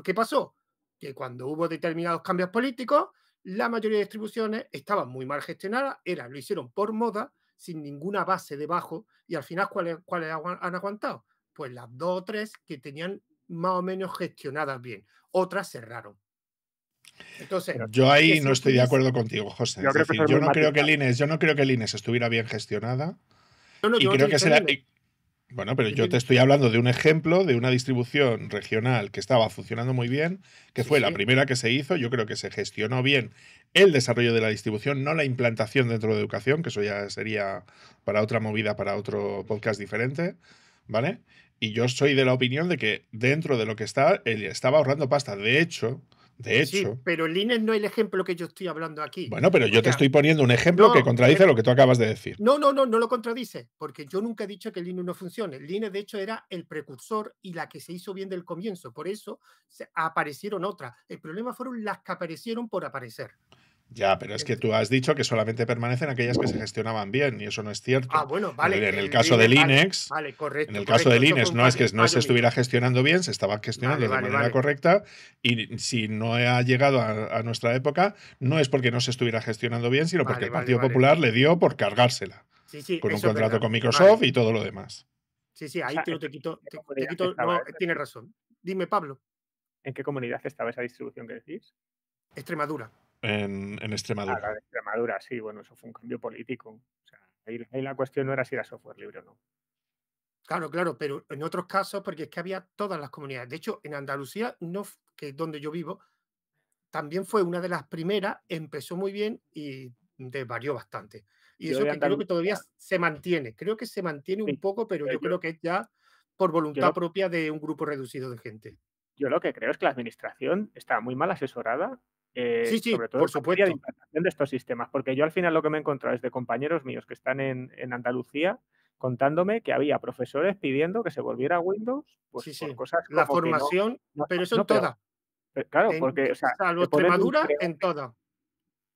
¿Qué pasó? Que cuando hubo determinados cambios políticos, la mayoría de distribuciones estaban muy mal gestionadas, lo hicieron por moda, sin ninguna base debajo, y al final, ¿cuáles han aguantado? Pues las dos o tres que tenían más o menos gestionadas bien. Otras cerraron. Entonces, yo ahí no estoy de acuerdo contigo, José. Yo, es decir, yo no creo que Linux estuviera bien gestionada. Bueno, pero yo te estoy hablando de un ejemplo de una distribución regional que estaba funcionando muy bien, que fue la primera que se hizo. Yo creo que se gestionó bien el desarrollo de la distribución, no la implantación dentro de educación, que eso ya sería para otra movida, para otro podcast diferente, ¿vale? Y yo soy de la opinión de que dentro de lo que está, él estaba ahorrando pasta. De hecho. Sí, pero el INE no es el ejemplo que yo estoy hablando aquí. Bueno, pero yo te estoy poniendo un ejemplo que contradice lo que tú acabas de decir. No lo contradice, porque yo nunca he dicho que el INE no funcione. El INE, de hecho, era el precursor y la que se hizo bien del comienzo. Por eso aparecieron otras. El problema fueron las que aparecieron por aparecer. Ya, pero es que tú has dicho que solamente permanecen aquellas que se gestionaban bien, y eso no es cierto. Ah, bueno, vale. En el caso de Linux, no es que se estuviera gestionando bien, se estaba gestionando de manera correcta, y si no ha llegado a nuestra época, no es porque no se estuviera gestionando bien, sino porque el Partido Popular le dio por cargársela con un contrato con Microsoft y todo lo demás. Sí, ahí te quito. No, tienes razón. Dime, Pablo. ¿En qué comunidad estaba esa distribución que decís? Extremadura. En Extremadura. Ah, en Extremadura, sí, bueno, eso fue un cambio político. O sea, ahí la cuestión no era si era software libre o no. Claro, pero en otros casos, porque es que había todas las comunidades. De hecho, en Andalucía, que es donde yo vivo, también fue una de las primeras, empezó muy bien y desvarió bastante. Y eso que creo que todavía se mantiene. Creo que se mantiene un poco, pero yo creo que es ya por voluntad propia de un grupo reducido de gente. Yo lo que creo es que la administración está muy mal asesorada. Sobre todo por supuesto, de implantación de estos sistemas, porque yo al final lo que me he encontrado es de compañeros míos que están en Andalucía contándome que había profesores pidiendo que se volviera a Windows, pues por cosas como la formación, pero eso en toda. Claro, porque salvo Extremadura, en toda.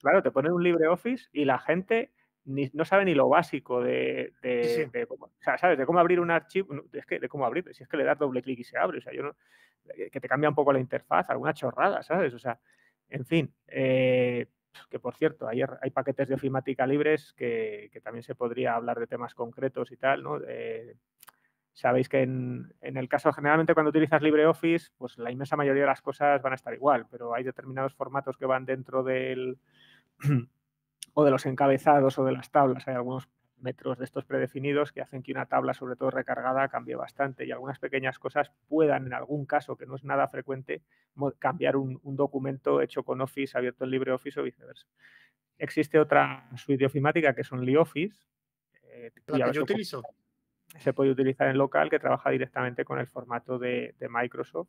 Claro, te ponen un LibreOffice y la gente no sabe ni lo básico de cómo, ¿sabes? De cómo abrir un archivo, de cómo abrir, si es que le das doble clic y se abre, que te cambia un poco la interfaz, alguna chorrada, ¿sabes? En fin, que por cierto, hay paquetes de ofimática libres que también se podría hablar de temas concretos y tal, ¿no? Sabéis que en el caso, generalmente cuando utilizas LibreOffice, pues la inmensa mayoría de las cosas van a estar igual, pero hay determinados formatos que van dentro o de los encabezados o de las tablas. Hay algunos metros de estos predefinidos que hacen que una tabla, sobre todo recargada, cambie bastante, y algunas pequeñas cosas puedan, en algún caso que no es nada frecuente, cambiar un documento hecho con Office, abierto en LibreOffice o viceversa. Existe otra suite de ofimática que es OnlyOffice. La que yo utilizo. Se puede utilizar en local, que trabaja directamente con el formato de Microsoft,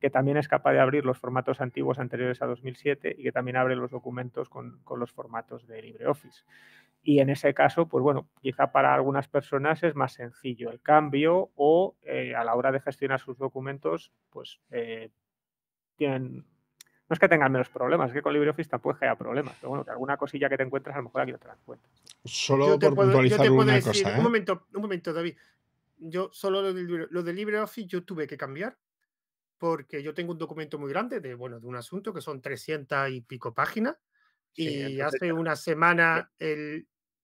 que también es capaz de abrir los formatos antiguos anteriores a 2007 y que también abre los documentos con los formatos de LibreOffice. Y en ese caso, pues bueno, quizá para algunas personas es más sencillo el cambio o a la hora de gestionar sus documentos, pues tienen... No es que tengan menos problemas, es que con LibreOffice tampoco haya problemas. Pero bueno, que alguna cosilla que te encuentras, a lo mejor aquí no te la encuentras. Solo por puntualizar una cosa. Un momento, David. Yo solo lo de LibreOffice yo tuve que cambiar porque yo tengo un documento muy grande de un asunto que son 300 y pico páginas. Y sí, entonces, hace una semana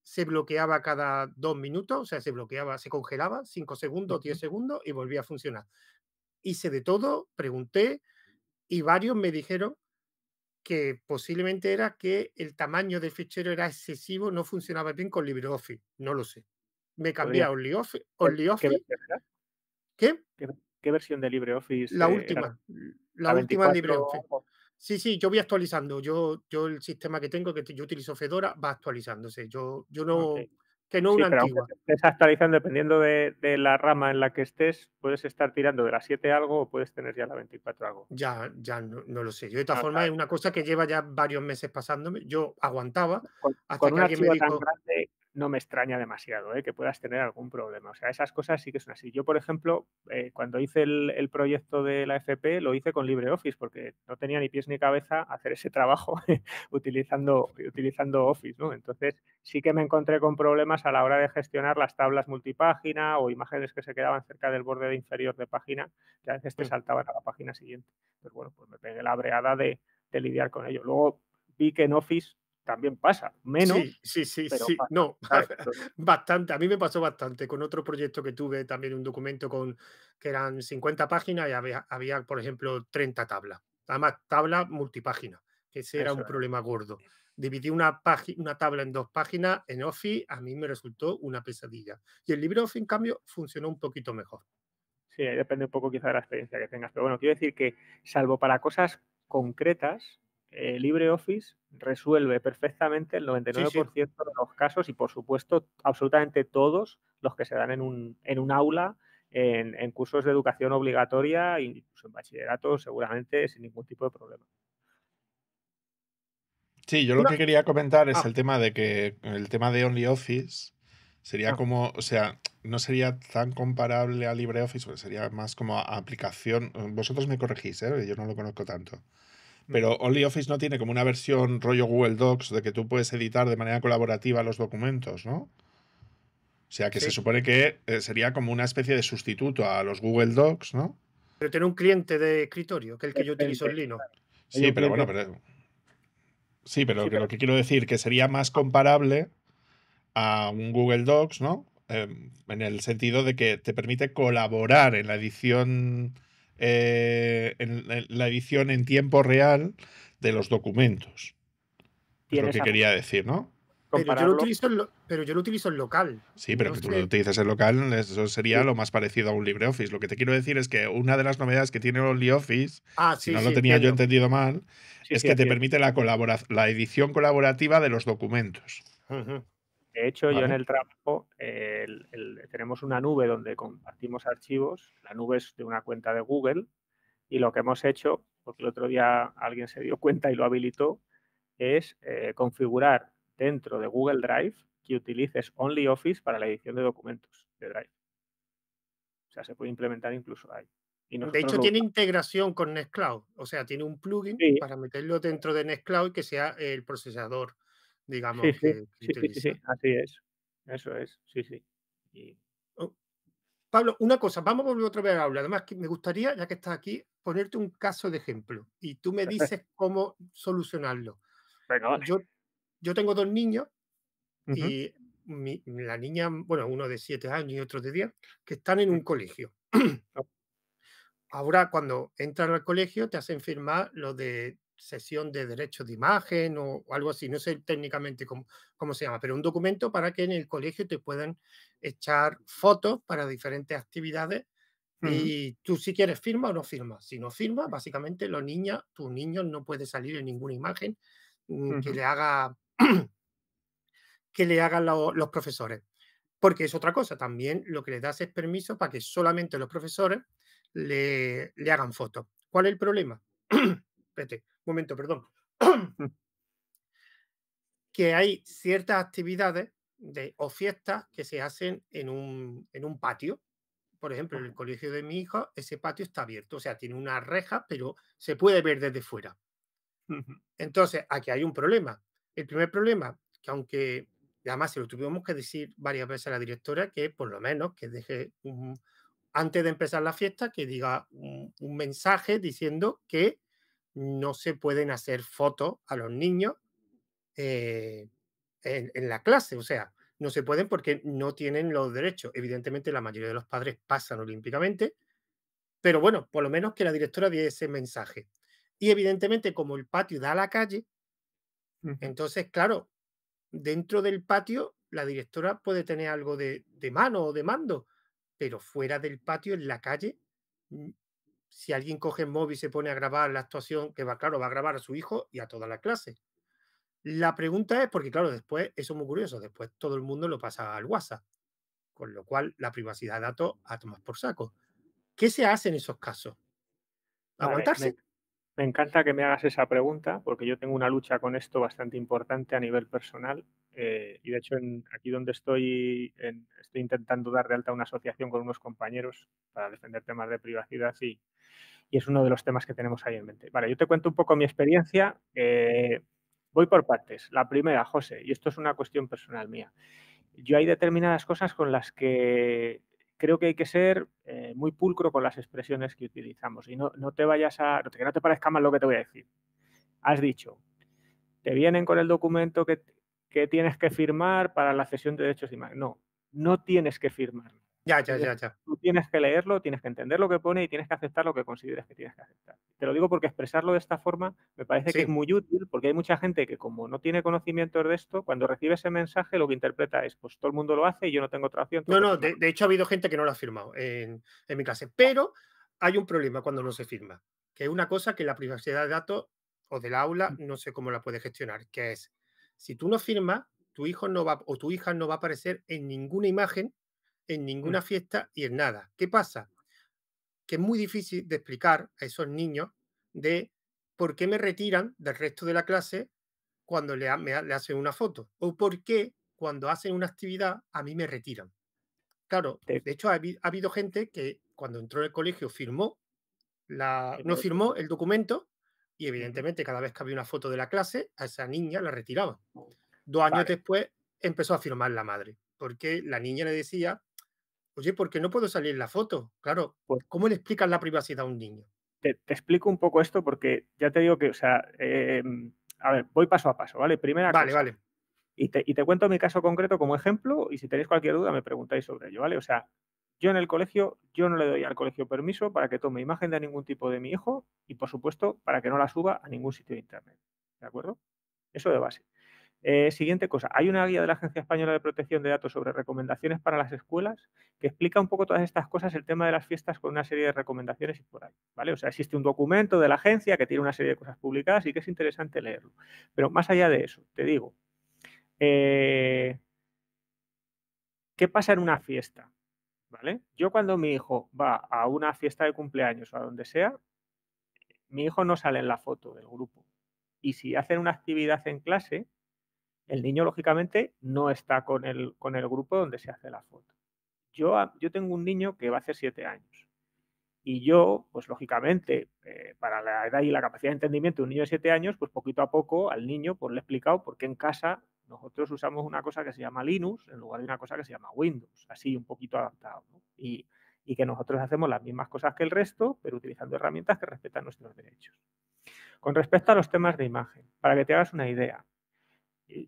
se bloqueaba cada 2 minutos, o sea, se bloqueaba, se congelaba 5 segundos, 10 segundos y volvía a funcionar. Hice de todo, pregunté, y varios me dijeron que posiblemente era que el tamaño del fichero era excesivo, no funcionaba bien con LibreOffice, no lo sé. Me cambié a OnlyOffice. ¿Qué versión de LibreOffice? La última. La última de LibreOffice. Sí, yo voy actualizando. Yo el sistema que tengo, que yo utilizo Fedora, va actualizándose. Yo no... Okay. Que no una antigua. Estés actualizando dependiendo de la rama en la que estés, puedes estar tirando de la 7 algo o puedes tener ya la 24 algo. Ya no lo sé. Yo de todas formas es una cosa que lleva ya varios meses pasándome. Yo aguantaba hasta que alguien me dijo... Tan grande, no me extraña demasiado que puedas tener algún problema. O sea, esas cosas sí que son así. Yo, por ejemplo, cuando hice el proyecto de la FP, lo hice con LibreOffice porque no tenía ni pies ni cabeza hacer ese trabajo utilizando Office, ¿no? Entonces, sí que me encontré con problemas a la hora de gestionar las tablas multipágina o imágenes que se quedaban cerca del borde inferior de página, que a veces te saltaban a la página siguiente. Pero bueno, pues me pegué la breada de lidiar con ello. Luego vi que en Office también pasa, menos. Sí. Pasa. No, bastante. A mí me pasó bastante con otro proyecto que tuve también, un documento que eran 50 páginas y había, por ejemplo, 30 tablas. Además, tabla multipágina, que ese era un problema gordo. Dividí una tabla en 2 páginas en Office, a mí me resultó una pesadilla. Y el LibreOffice, en cambio, funcionó un poquito mejor. Sí, ahí depende un poco quizá de la experiencia que tengas. Pero bueno, quiero decir que, salvo para cosas concretas, LibreOffice resuelve perfectamente el 99% de los casos y, por supuesto, absolutamente todos los que se dan en un aula, en cursos de educación obligatoria, incluso en bachillerato, seguramente sin ningún tipo de problema. Sí, yo lo que quería comentar es el tema de que el tema de OnlyOffice sería como, o sea, no sería tan comparable a LibreOffice, porque sería más como aplicación. Vosotros me corregís, yo no lo conozco tanto. Pero OnlyOffice no tiene como una versión rollo Google Docs de que tú puedes editar de manera colaborativa los documentos, ¿no? O sea, que se supone que sería como una especie de sustituto a los Google Docs, ¿no? Pero tiene un cliente de escritorio, que es el que yo utilizo en Linux. Sí, pero bueno, pero lo que quiero decir que sería más comparable a un Google Docs, ¿no? En el sentido de que te permite colaborar en la edición... en la edición en tiempo real de los documentos. Es lo que quería decir, ¿no? Pero yo lo utilizo en local. Sí, pero que tú lo utilizas en local, eso sería lo más parecido a un LibreOffice. Lo que te quiero decir es que una de las novedades que tiene OnlyOffice, si no lo tenía yo entendido mal, es que te permite la edición colaborativa de los documentos. Uh-huh. De hecho, yo en el trabajo tenemos una nube donde compartimos archivos. La nube es de una cuenta de Google y lo que hemos hecho, porque el otro día alguien se dio cuenta y lo habilitó, es configurar dentro de Google Drive que utilices OnlyOffice para la edición de documentos de Drive. O sea, se puede implementar incluso ahí. De hecho, tiene integración con Nextcloud. O sea, tiene un plugin para meterlo dentro de Nextcloud que sea el procesador. Digamos que así es. Eso es, Pablo, una cosa, vamos a volver otra vez al aula. Además, que me gustaría, ya que estás aquí, ponerte un caso de ejemplo y tú me dices cómo solucionarlo. Venga, vale. Yo tengo 2 niños y la niña, uno de 7 años y otro de 10, que están en un colegio. Ahora, cuando entran al colegio, te hacen firmar lo de sesión de derechos de imagen o algo así, no sé técnicamente cómo se llama, pero un documento para que en el colegio te puedan echar fotos para diferentes actividades. Y tú, si quieres, firma o no firma. Si no firma, básicamente los niños, tus niños, no puede salir en ninguna imagen que le hagan los profesores. Porque es otra cosa, también lo que le das es permiso para que solamente los profesores le hagan fotos. ¿Cuál es el problema? Espérate, un momento, perdón. Que hay ciertas actividades o fiestas que se hacen en un patio. Por ejemplo, en el colegio de mi hijo, ese patio está abierto. O sea, tiene una reja, pero se puede ver desde fuera. Entonces, aquí hay un problema. El primer problema, que aunque, además, se lo tuvimos que decir varias veces a la directora, que por lo menos que deje, antes de empezar la fiesta, que diga un mensaje diciendo que no se pueden hacer fotos a los niños en la clase. O sea, no se pueden porque no tienen los derechos. Evidentemente, la mayoría de los padres pasan olímpicamente, pero bueno, por lo menos que la directora dé ese mensaje. Y evidentemente, como el patio da a la calle, entonces, claro, dentro del patio la directora puede tener algo de mano o de mando, pero fuera del patio, en la calle, si alguien coge el móvil y se pone a grabar la actuación, que va a grabar a su hijo y a toda la clase. La pregunta es, porque claro, después, eso es muy curioso, después todo el mundo lo pasa al WhatsApp, con lo cual la privacidad de datos a tomar por saco. ¿Qué se hace en esos casos? ¿Aguantarse? Me encanta que me hagas esa pregunta, porque yo tengo una lucha con esto bastante importante a nivel personal, y de hecho aquí donde estoy intentando dar de alta una asociación con unos compañeros para defender temas de privacidad y es uno de los temas que tenemos ahí en mente. Vale, yo te cuento un poco mi experiencia. Voy por partes. La primera, José, y esto es una cuestión personal mía. Yo hay determinadas cosas con las que creo que hay que ser muy pulcro con las expresiones que utilizamos. Y no te vayas a... Que no te parezca mal lo que te voy a decir. Has dicho, te vienen con el documento que tienes que firmar para la cesión de derechos de imagen. No tienes que firmarlo. Ya. Tú tienes que leerlo, tienes que entender lo que pone y tienes que aceptar lo que consideres que tienes que aceptar. Te lo digo porque expresarlo de esta forma me parece que es muy útil, porque hay mucha gente que, como no tiene conocimientos de esto, cuando recibe ese mensaje lo que interpreta es, pues todo el mundo lo hace y yo no tengo otra opción. De hecho ha habido gente que no lo ha firmado en mi clase, pero hay un problema cuando no se firma, que es una cosa que la privacidad de datos o del aula no sé cómo la puede gestionar, que es, si tú no firmas, tu hijo no va o tu hija no va a aparecer en ninguna imagen, en ninguna fiesta y en nada. ¿Qué pasa? Que es muy difícil de explicar a esos niños de por qué me retiran del resto de la clase cuando le hacen una foto, o por qué cuando hacen una actividad a mí me retiran. Claro, de hecho ha habido gente que cuando entró en el colegio no firmó el documento y evidentemente cada vez que había una foto de la clase a esa niña la retiraban. 2 años después empezó a firmar la madre, porque la niña le decía: oye, ¿por qué no puedo salir en la foto? Claro, ¿cómo le explicas la privacidad a un niño? Te explico un poco esto porque ya te digo que, o sea, a ver, voy paso a paso, ¿vale? Primera cosa. Y te cuento mi caso concreto como ejemplo y si tenéis cualquier duda me preguntáis sobre ello, ¿vale? O sea, yo en el colegio, yo no le doy al colegio permiso para que tome imagen de ningún tipo de mi hijo y, por supuesto, para que no la suba a ningún sitio de internet, ¿de acuerdo? Eso de base. Siguiente cosa, hay una guía de la Agencia Española de Protección de Datos sobre recomendaciones para las escuelas que explica un poco todas estas cosas, el tema de las fiestas con una serie de recomendaciones y por ahí, ¿vale? O sea, existe un documento de la agencia que tiene una serie de cosas publicadas y que es interesante leerlo. Pero más allá de eso, te digo, ¿qué pasa en una fiesta? ¿Vale? Yo cuando mi hijo va a una fiesta de cumpleaños o a donde sea, mi hijo no sale en la foto del grupo. Y si hacen una actividad en clase, el niño, lógicamente, no está con el grupo donde se hace la foto. Yo tengo un niño que va a hacer 7 años. Y yo, pues lógicamente, para la edad y la capacidad de entendimiento de un niño de 7 años, pues poquito a poco al niño, pues le he explicado por qué en casa nosotros usamos una cosa que se llama Linux en lugar de una cosa que se llama Windows, así un poquito adaptado, ¿no? Y que nosotros hacemos las mismas cosas que el resto, pero utilizando herramientas que respetan nuestros derechos. Con respecto a los temas de imagen, para que te hagas una idea,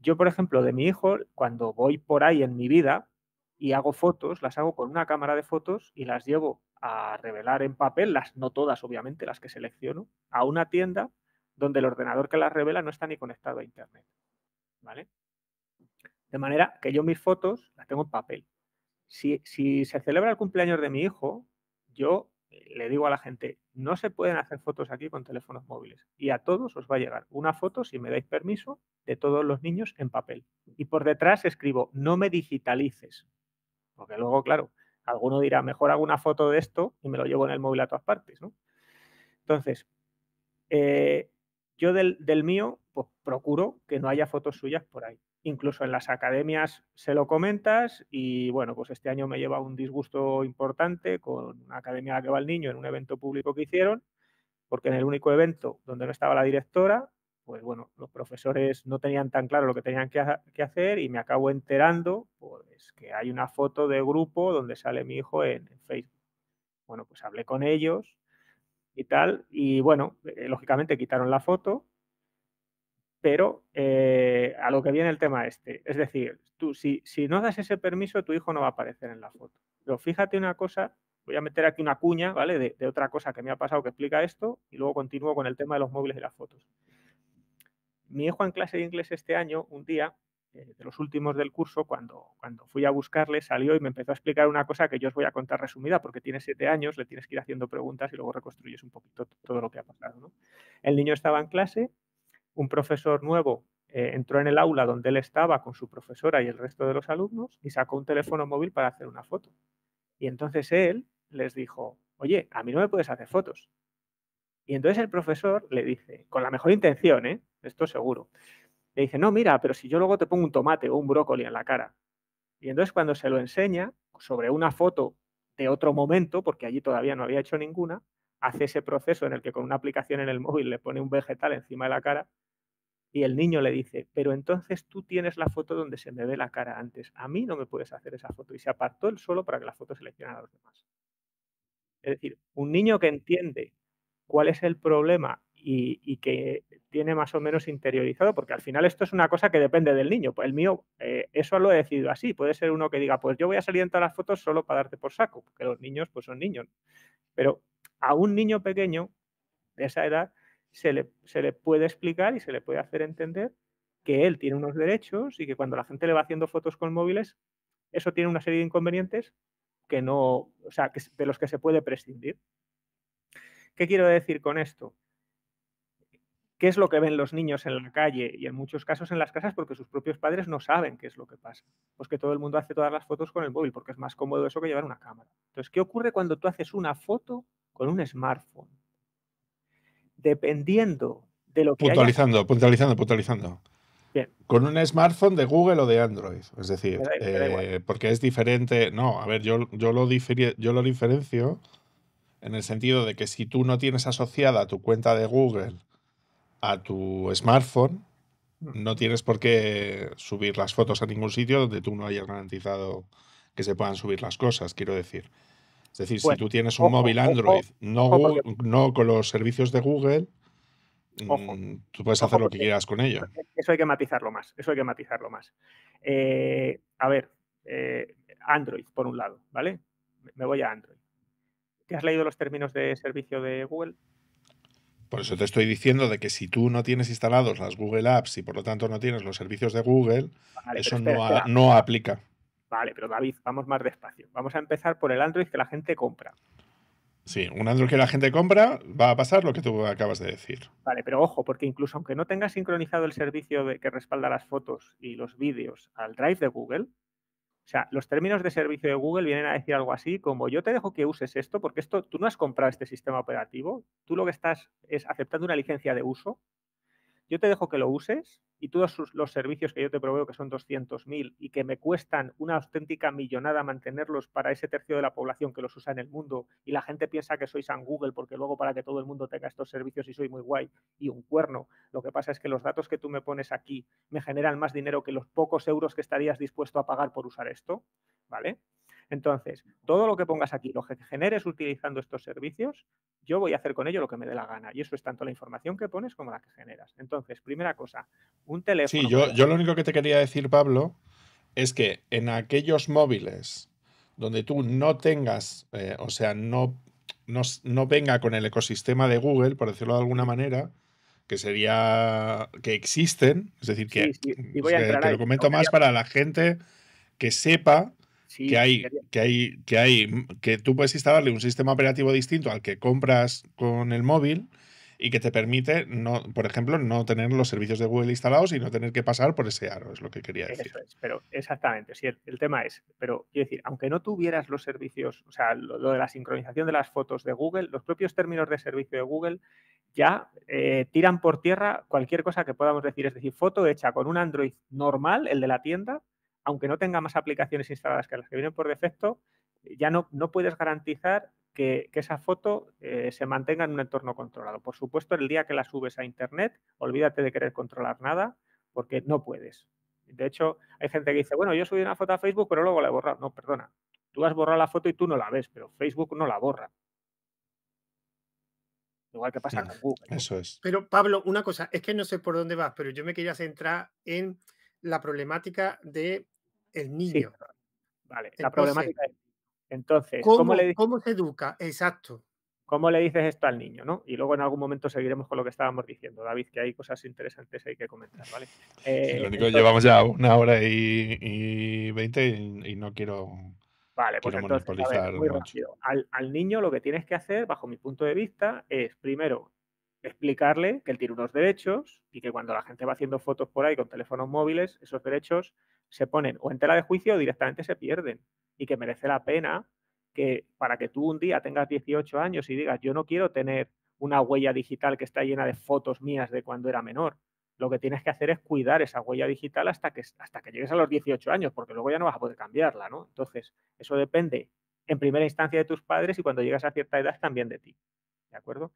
yo, por ejemplo, de mi hijo, cuando voy por ahí en mi vida y hago fotos, las hago con una cámara de fotos y las llevo a revelar en papel, no todas, obviamente, las que selecciono, a una tienda donde el ordenador que las revela no está ni conectado a Internet, ¿vale? De manera que yo mis fotos las tengo en papel. Si se celebra el cumpleaños de mi hijo, yo le digo a la gente, no se pueden hacer fotos aquí con teléfonos móviles. Y a todos os va a llegar una foto, si me dais permiso, de todos los niños en papel. Y por detrás escribo, no me digitalices. Porque luego, claro, alguno dirá, mejor hago una foto de esto y me lo llevo en el móvil a todas partes, ¿no? Entonces, yo del mío, pues procuro que no haya fotos suyas por ahí. Incluso en las academias se lo comentas y, bueno, pues este año me lleva un disgusto importante con una academia a la que va el niño en un evento público que hicieron, porque en el único evento donde no estaba la directora, pues, bueno, los profesores no tenían tan claro lo que tenían que hacer y me acabo enterando, pues, que hay una foto de grupo donde sale mi hijo en Facebook. Bueno, pues hablé con ellos y tal y, bueno, lógicamente quitaron la foto. Pero a lo que viene el tema este, es decir, tú si no das ese permiso, tu hijo no va a aparecer en la foto. Pero fíjate una cosa, voy a meter aquí una cuña, ¿vale? De otra cosa que me ha pasado que explica esto y luego continúo con el tema de los móviles y las fotos. Mi hijo en clase de inglés este año, un día, de los últimos del curso, cuando fui a buscarle, salió y me empezó a explicar una cosa que yo os voy a contar resumida, porque tiene 7 años, le tienes que ir haciendo preguntas y luego reconstruyes un poquito todo lo que ha pasado, ¿no? El niño estaba en clase. Un profesor nuevo entró en el aula donde él estaba con su profesora y el resto de los alumnos y sacó un teléfono móvil para hacer una foto. Y entonces él les dijo, oye, a mí no me puedes hacer fotos. Y entonces el profesor le dice, con la mejor intención, esto seguro, le dice, no, mira, pero si yo luego te pongo un tomate o un brócoli en la cara. Y entonces cuando se lo enseña sobre una foto de otro momento, porque allí todavía no había hecho ninguna, hace ese proceso en el que con una aplicación en el móvil le pone un vegetal encima de la cara. Y el niño le dice, pero entonces tú tienes la foto donde se me ve la cara antes. A mí no me puedes hacer esa foto. Y se apartó él solo para que la foto seleccionara a los demás. Es decir, un niño que entiende cuál es el problema y que tiene más o menos interiorizado, porque al final esto es una cosa que depende del niño. Pues el mío, eso lo he decidido así. Puede ser uno que diga, pues yo voy a salir en todas las fotos solo para darte por saco, porque los niños pues son niños. Pero a un niño pequeño de esa edad, se le puede explicar y se le puede hacer entender que él tiene unos derechos y que cuando la gente le va haciendo fotos con móviles, eso tiene una serie de inconvenientes que no, o sea, de los que se puede prescindir. ¿Qué quiero decir con esto? ¿Qué es lo que ven los niños en la calle y en muchos casos en las casas? Porque sus propios padres no saben qué es lo que pasa. Pues que todo el mundo hace todas las fotos con el móvil porque es más cómodo eso que llevar una cámara. Entonces, ¿qué ocurre cuando tú haces una foto con un smartphone? Dependiendo de lo que puntualizando. Bien. Con un smartphone de Google o de Android. Es decir, porque es diferente. No, a ver, yo lo diferencio en el sentido de que si tú no tienes asociada tu cuenta de Google a tu smartphone, no tienes por qué subir las fotos a ningún sitio donde tú no hayas garantizado que se puedan subir las cosas, quiero decir. Es decir, bueno, si tú tienes un móvil Android, no con los servicios de Google, tú puedes hacer lo que quieras con ello. Eso hay que matizarlo más, a ver, Android, por un lado, ¿vale? Me voy a Android. ¿Te has leído los términos de servicio de Google? Por eso te estoy diciendo de que si tú no tienes instalados las Google Apps y por lo tanto no tienes los servicios de Google, vale, eso no aplica. Vale, pero David, vamos más despacio. Vamos a empezar por el Android que la gente compra. Sí, un Android que la gente compra va a pasar lo que tú acabas de decir. Vale, pero ojo, porque incluso aunque no tengas sincronizado el servicio que respalda las fotos y los vídeos al Drive de Google, o sea, los términos de servicio de Google vienen a decir algo así como yo te dejo que uses esto porque esto tú no has comprado este sistema operativo, tú lo que estás es aceptando una licencia de uso, yo te dejo que lo uses y todos los servicios que yo te proveo, que son 200.000 y que me cuestan una auténtica millonada mantenerlos para ese tercio de la población que los usa en el mundo y la gente piensa que soy San Google porque luego para que todo el mundo tenga estos servicios y soy muy guay y un cuerno. Lo que pasa es que los datos que tú me pones aquí me generan más dinero que los pocos euros que estarías dispuesto a pagar por usar esto, ¿vale? Entonces, todo lo que pongas aquí, lo que generes utilizando estos servicios, yo voy a hacer con ello lo que me dé la gana. Y eso es tanto la información que pones como la que generas. Entonces, primera cosa, un teléfono... Sí, yo lo único que te quería decir, Pablo, es que en aquellos móviles donde tú no tengas, o sea, no venga con el ecosistema de Google, por decirlo de alguna manera, que sería que existen, es decir, que sí, voy a entrar te lo comento más para la gente que sepa que tú puedes instalarle un sistema operativo distinto al que compras con el móvil y que te permite, por ejemplo, no tener los servicios de Google instalados y no tener que pasar por ese aro, es lo que quería decir. Eso es, pero exactamente, sí, el tema es, pero quiero decir, aunque no tuvieras los servicios, o sea, lo de la sincronización de las fotos de Google, los propios términos de servicio de Google ya tiran por tierra cualquier cosa que podamos decir, es decir, foto hecha con un Android normal, el de la tienda, aunque no tenga más aplicaciones instaladas que las que vienen por defecto, ya no puedes garantizar que esa foto se mantenga en un entorno controlado. Por supuesto, el día que la subes a Internet, olvídate de querer controlar nada porque no puedes. De hecho, hay gente que dice, bueno, yo subí una foto a Facebook, pero luego la he borrado. No, perdona, tú has borrado la foto y tú no la ves, pero Facebook no la borra. Igual que pasa con Google. Eso es. Pero, Pablo, una cosa, es que no sé por dónde vas, pero yo me quería centrar en la problemática del niño. Sí. Vale, entonces, la problemática del niño. Entonces, ¿cómo se educa? Exacto. ¿Cómo le dices esto al niño, no? Y luego en algún momento seguiremos con lo que estábamos diciendo, David, que hay cosas interesantes ahí que comentar, ¿vale? Lo único, entonces, llevamos ya 1 hora y 20 y no quiero... Vale, pues entonces, a ver, muy rápido. Al niño lo que tienes que hacer, bajo mi punto de vista, es primero explicarle que él tiene unos derechos y que cuando la gente va haciendo fotos por ahí con teléfonos móviles, esos derechos se ponen o en tela de juicio o directamente se pierden. Y que merece la pena que para que tú un día tengas 18 años y digas, yo no quiero tener una huella digital que está llena de fotos mías de cuando era menor. Lo que tienes que hacer es cuidar esa huella digital hasta que llegues a los 18 años, porque luego ya no vas a poder cambiarla, ¿no? Entonces, eso depende en primera instancia de tus padres y cuando llegas a cierta edad también de ti, ¿de acuerdo?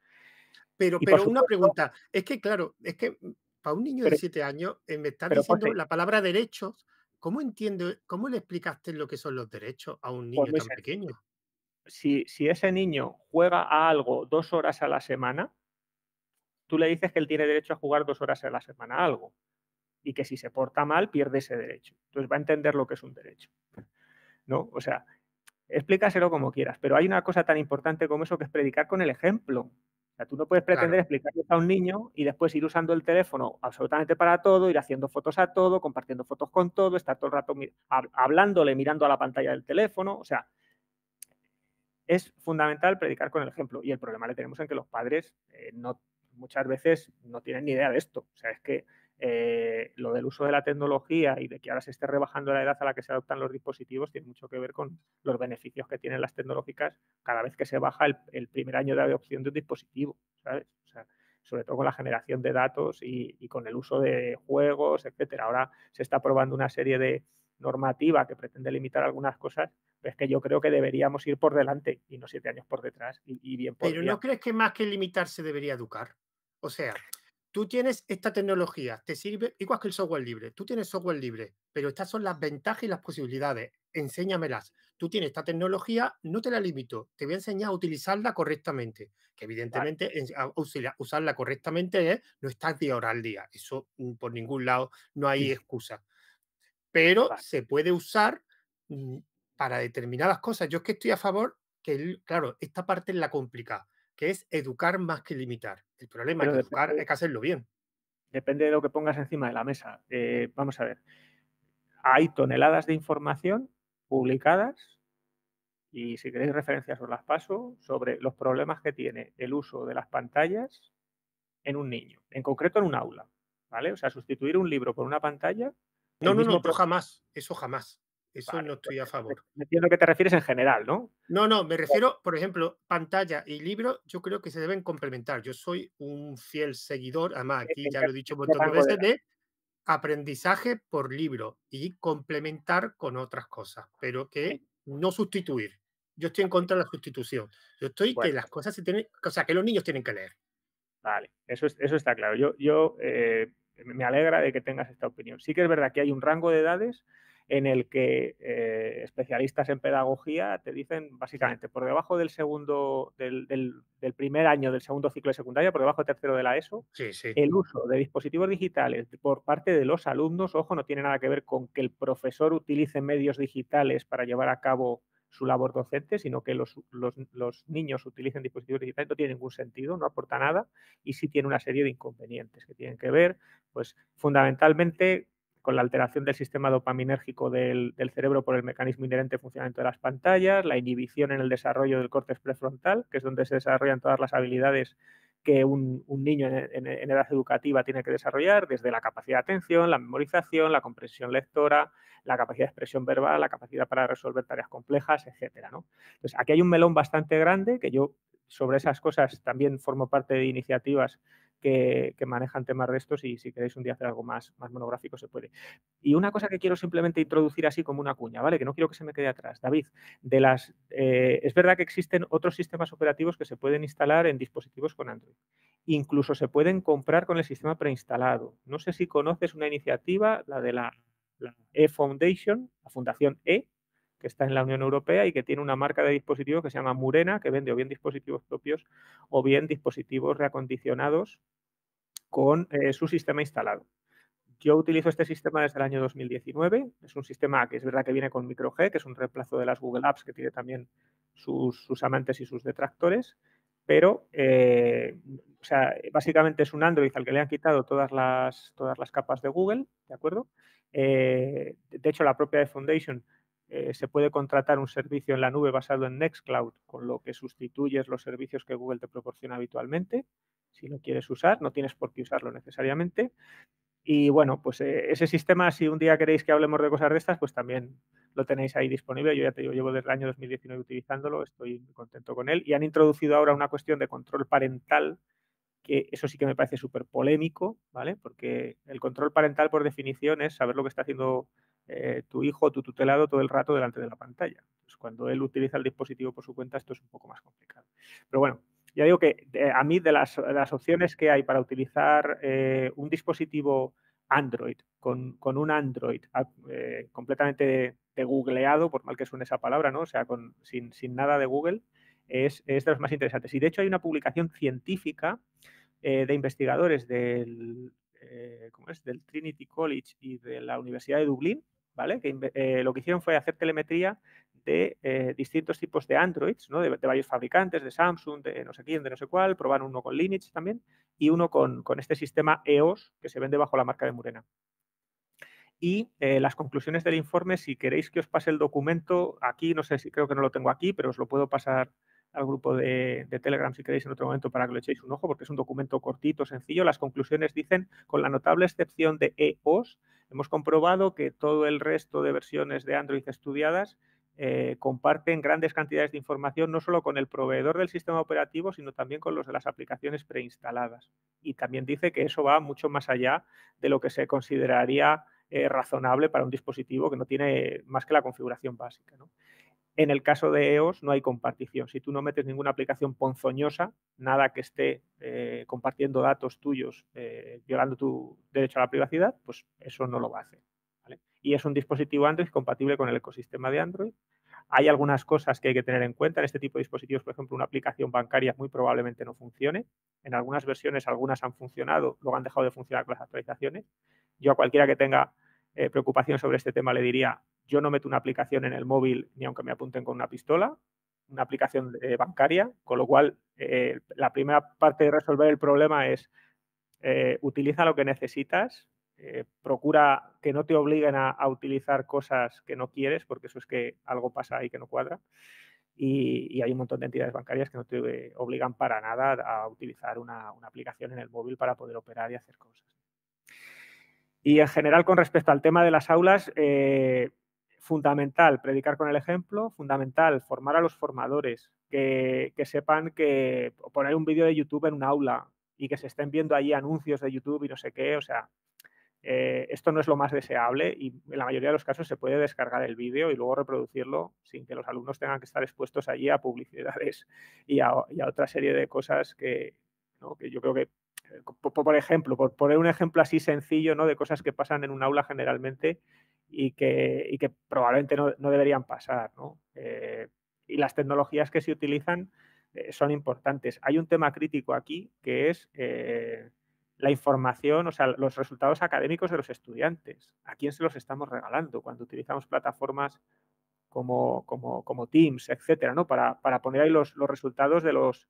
Pero supuesto, una pregunta, es que claro, es que para un niño de 7 años me estás diciendo la palabra derechos. ¿Cómo entiendo, cómo le explicaste lo que son los derechos a un niño tan pequeño? Si ese niño juega a algo 2 horas a la semana, tú le dices que él tiene derecho a jugar 2 horas a la semana a algo y que si se porta mal pierde ese derecho. Entonces va a entender lo que es un derecho, ¿no? O sea, explícaselo como quieras, pero hay una cosa tan importante como eso que es predicar con el ejemplo. O sea, tú no puedes pretender explicarle a un niño y después ir usando el teléfono absolutamente para todo, ir haciendo fotos a todo, compartiendo fotos con todo, estar todo el rato hablándole, mirando a la pantalla del teléfono. O sea, es fundamental predicar con el ejemplo. Y el problema le tenemos en que los padres muchas veces no tienen ni idea de esto. O sea, es que lo del uso de la tecnología y de que ahora se esté rebajando la edad a la que se adoptan los dispositivos tiene mucho que ver con los beneficios que tienen las tecnológicas cada vez que se baja el primer año de adopción de un dispositivo, ¿sabes? O sea, sobre todo con la generación de datos y con el uso de juegos, etcétera. Ahora se está aprobando una serie de normativa que pretende limitar algunas cosas, pero es que yo creo que deberíamos ir por delante y no 7 años por detrás. Y bien podría. Pero ¿no crees que más que limitarse debería educar? O sea, tú tienes esta tecnología, te sirve igual que el software libre. Tú tienes software libre, pero estas son las ventajas y las posibilidades. Enséñamelas. Tú tienes esta tecnología, no te la limito. Te voy a enseñar a utilizarla correctamente. Que evidentemente usarla correctamente es no estar de hora al día. Eso por ningún lado no hay excusa. Pero se puede usar para determinadas cosas. Yo es que estoy a favor que, claro, esta parte es la complicada, que es educar más que limitar. El problema es que educar hay que hacerlo bien. Depende de lo que pongas encima de la mesa. Vamos a ver. Hay toneladas de información publicadas y si queréis referencias os las paso sobre los problemas que tiene el uso de las pantallas en un niño, en concreto en un aula, ¿vale? O sea, sustituir un libro por una pantalla. No, pero jamás. Eso jamás. Eso vale, no estoy a favor. Entiendo que te refieres en general, ¿no? No, me refiero, por ejemplo, pantalla y libro, yo creo que se deben complementar. Yo soy un fiel seguidor, además aquí ya lo he dicho un montón de veces, de aprendizaje por libro y complementar con otras cosas, pero que no sustituir. Yo estoy en contra de la sustitución. Yo estoy que las cosas se tienen, o sea, que los niños tienen que leer. Vale, eso está claro. Yo me alegra de que tengas esta opinión. Sí que es verdad que hay un rango de edades en el que especialistas en pedagogía te dicen, básicamente, por debajo del primer año del segundo ciclo de secundaria, por debajo del tercero de la ESO, el uso de dispositivos digitales por parte de los alumnos, ojo, no tiene nada que ver con que el profesor utilice medios digitales para llevar a cabo su labor docente, sino que los niños utilicen dispositivos digitales, no tiene ningún sentido, no aporta nada, y sí tiene una serie de inconvenientes que tienen que ver, pues, fundamentalmente con la alteración del sistema dopaminérgico del cerebro por el mecanismo inherente de funcionamiento de las pantallas, la inhibición en el desarrollo del córtex prefrontal, que es donde se desarrollan todas las habilidades que un niño en edad educativa tiene que desarrollar, desde la capacidad de atención, la memorización, la comprensión lectora, la capacidad de expresión verbal, la capacidad para resolver tareas complejas, etcétera, ¿no? Entonces, aquí hay un melón bastante grande, que yo sobre esas cosas también formo parte de iniciativas que manejan temas de estos, y si queréis un día hacer algo más monográfico se puede. Y una cosa que quiero simplemente introducir así como una cuña, ¿vale? Que no quiero que se me quede atrás, David. Es verdad que existen otros sistemas operativos que se pueden instalar en dispositivos con Android. Incluso se pueden comprar con el sistema preinstalado. No sé si conoces una iniciativa, la de la E Foundation, la Fundación E, que está en la Unión Europea y que tiene una marca de dispositivos que se llama Murena, que vende o bien dispositivos propios o bien dispositivos reacondicionados con su sistema instalado. Yo utilizo este sistema desde el año 2019. Es un sistema que es verdad que viene con MicroG, que es un reemplazo de las Google Apps, que tiene también sus amantes y sus detractores, pero o sea, básicamente es un Android al que le han quitado todas las capas de Google, ¿de acuerdo? De hecho, la propia Foundation se puede contratar un servicio en la nube basado en Nextcloud, con lo que sustituyes los servicios que Google te proporciona habitualmente. Si lo quieres usar, no tienes por qué usarlo necesariamente. Y bueno, pues ese sistema, si un día queréis que hablemos de cosas de estas, pues también lo tenéis ahí disponible. Yo ya te digo, llevo desde el año 2019 utilizándolo, estoy muy contento con él. Y han introducido ahora una cuestión de control parental, que eso sí que me parece súper polémico, ¿vale? Porque el control parental, por definición, es saber lo que está haciendo tu hijo, tu tutelado, todo el rato delante de la pantalla. Pues cuando él utiliza el dispositivo por su cuenta, esto es un poco más complicado. Pero bueno, ya digo que a mí de las opciones que hay para utilizar un dispositivo Android con un Android completamente degugleado, por mal que suene esa palabra, ¿no? O sea, sin nada de Google, es de los más interesantes. Y de hecho hay una publicación científica de investigadores del Trinity College y de la Universidad de Dublín, ¿vale? Que lo que hicieron fue hacer telemetría de distintos tipos de Androids, ¿no? De varios fabricantes, de Samsung, de no sé quién, de no sé cuál. Probaron uno con Linux también y uno con este sistema EOS que se vende bajo la marca de Murena. Y las conclusiones del informe, si queréis que os pase el documento, aquí no sé, si creo que no lo tengo aquí, pero os lo puedo pasar al grupo de Telegram si queréis en otro momento para que le echéis un ojo, porque es un documento cortito, sencillo. Las conclusiones dicen: con la notable excepción de EOS, hemos comprobado que todo el resto de versiones de Android estudiadas comparten grandes cantidades de información, no solo con el proveedor del sistema operativo, sino también con los de las aplicaciones preinstaladas. Y también dice que eso va mucho más allá de lo que se consideraría razonable para un dispositivo que no tiene más que la configuración básica, ¿no? En el caso de EOS no hay compartición. Si tú no metes ninguna aplicación ponzoñosa, nada que esté compartiendo datos tuyos, violando tu derecho a la privacidad, pues eso no lo va a hacer, ¿vale? Y es un dispositivo Android compatible con el ecosistema de Android. Hay algunas cosas que hay que tener en cuenta. En este tipo de dispositivos, por ejemplo, una aplicación bancaria muy probablemente no funcione. En algunas versiones, algunas han funcionado, luego han dejado de funcionar con las actualizaciones. Yo a cualquiera que tenga preocupación sobre este tema le diría: yo no meto una aplicación en el móvil ni aunque me apunten con una pistola, una aplicación bancaria, con lo cual la primera parte de resolver el problema es utiliza lo que necesitas, procura que no te obliguen a utilizar cosas que no quieres, porque eso es que algo pasa ahí que no cuadra. Y hay un montón de entidades bancarias que no te obligan para nada a utilizar una aplicación en el móvil para poder operar y hacer cosas. Y en general, con respecto al tema de las aulas, fundamental predicar con el ejemplo, fundamental formar a los formadores, que sepan que poner un vídeo de YouTube en un aula y que se estén viendo allí anuncios de YouTube y no sé qué, o sea, esto no es lo más deseable, y en la mayoría de los casos se puede descargar el vídeo y luego reproducirlo sin que los alumnos tengan que estar expuestos allí a publicidades y a otra serie de cosas que, ¿no? Que yo creo que, por ejemplo, por poner un ejemplo así sencillo, ¿no? De cosas que pasan en un aula generalmente y que probablemente no deberían pasar, ¿no? Y las tecnologías que se utilizan son importantes. Hay un tema crítico aquí, que es la información, o sea, los resultados académicos de los estudiantes. ¿A quién se los estamos regalando cuando utilizamos plataformas como Teams, etcétera, ¿no? Para poner ahí los resultados de los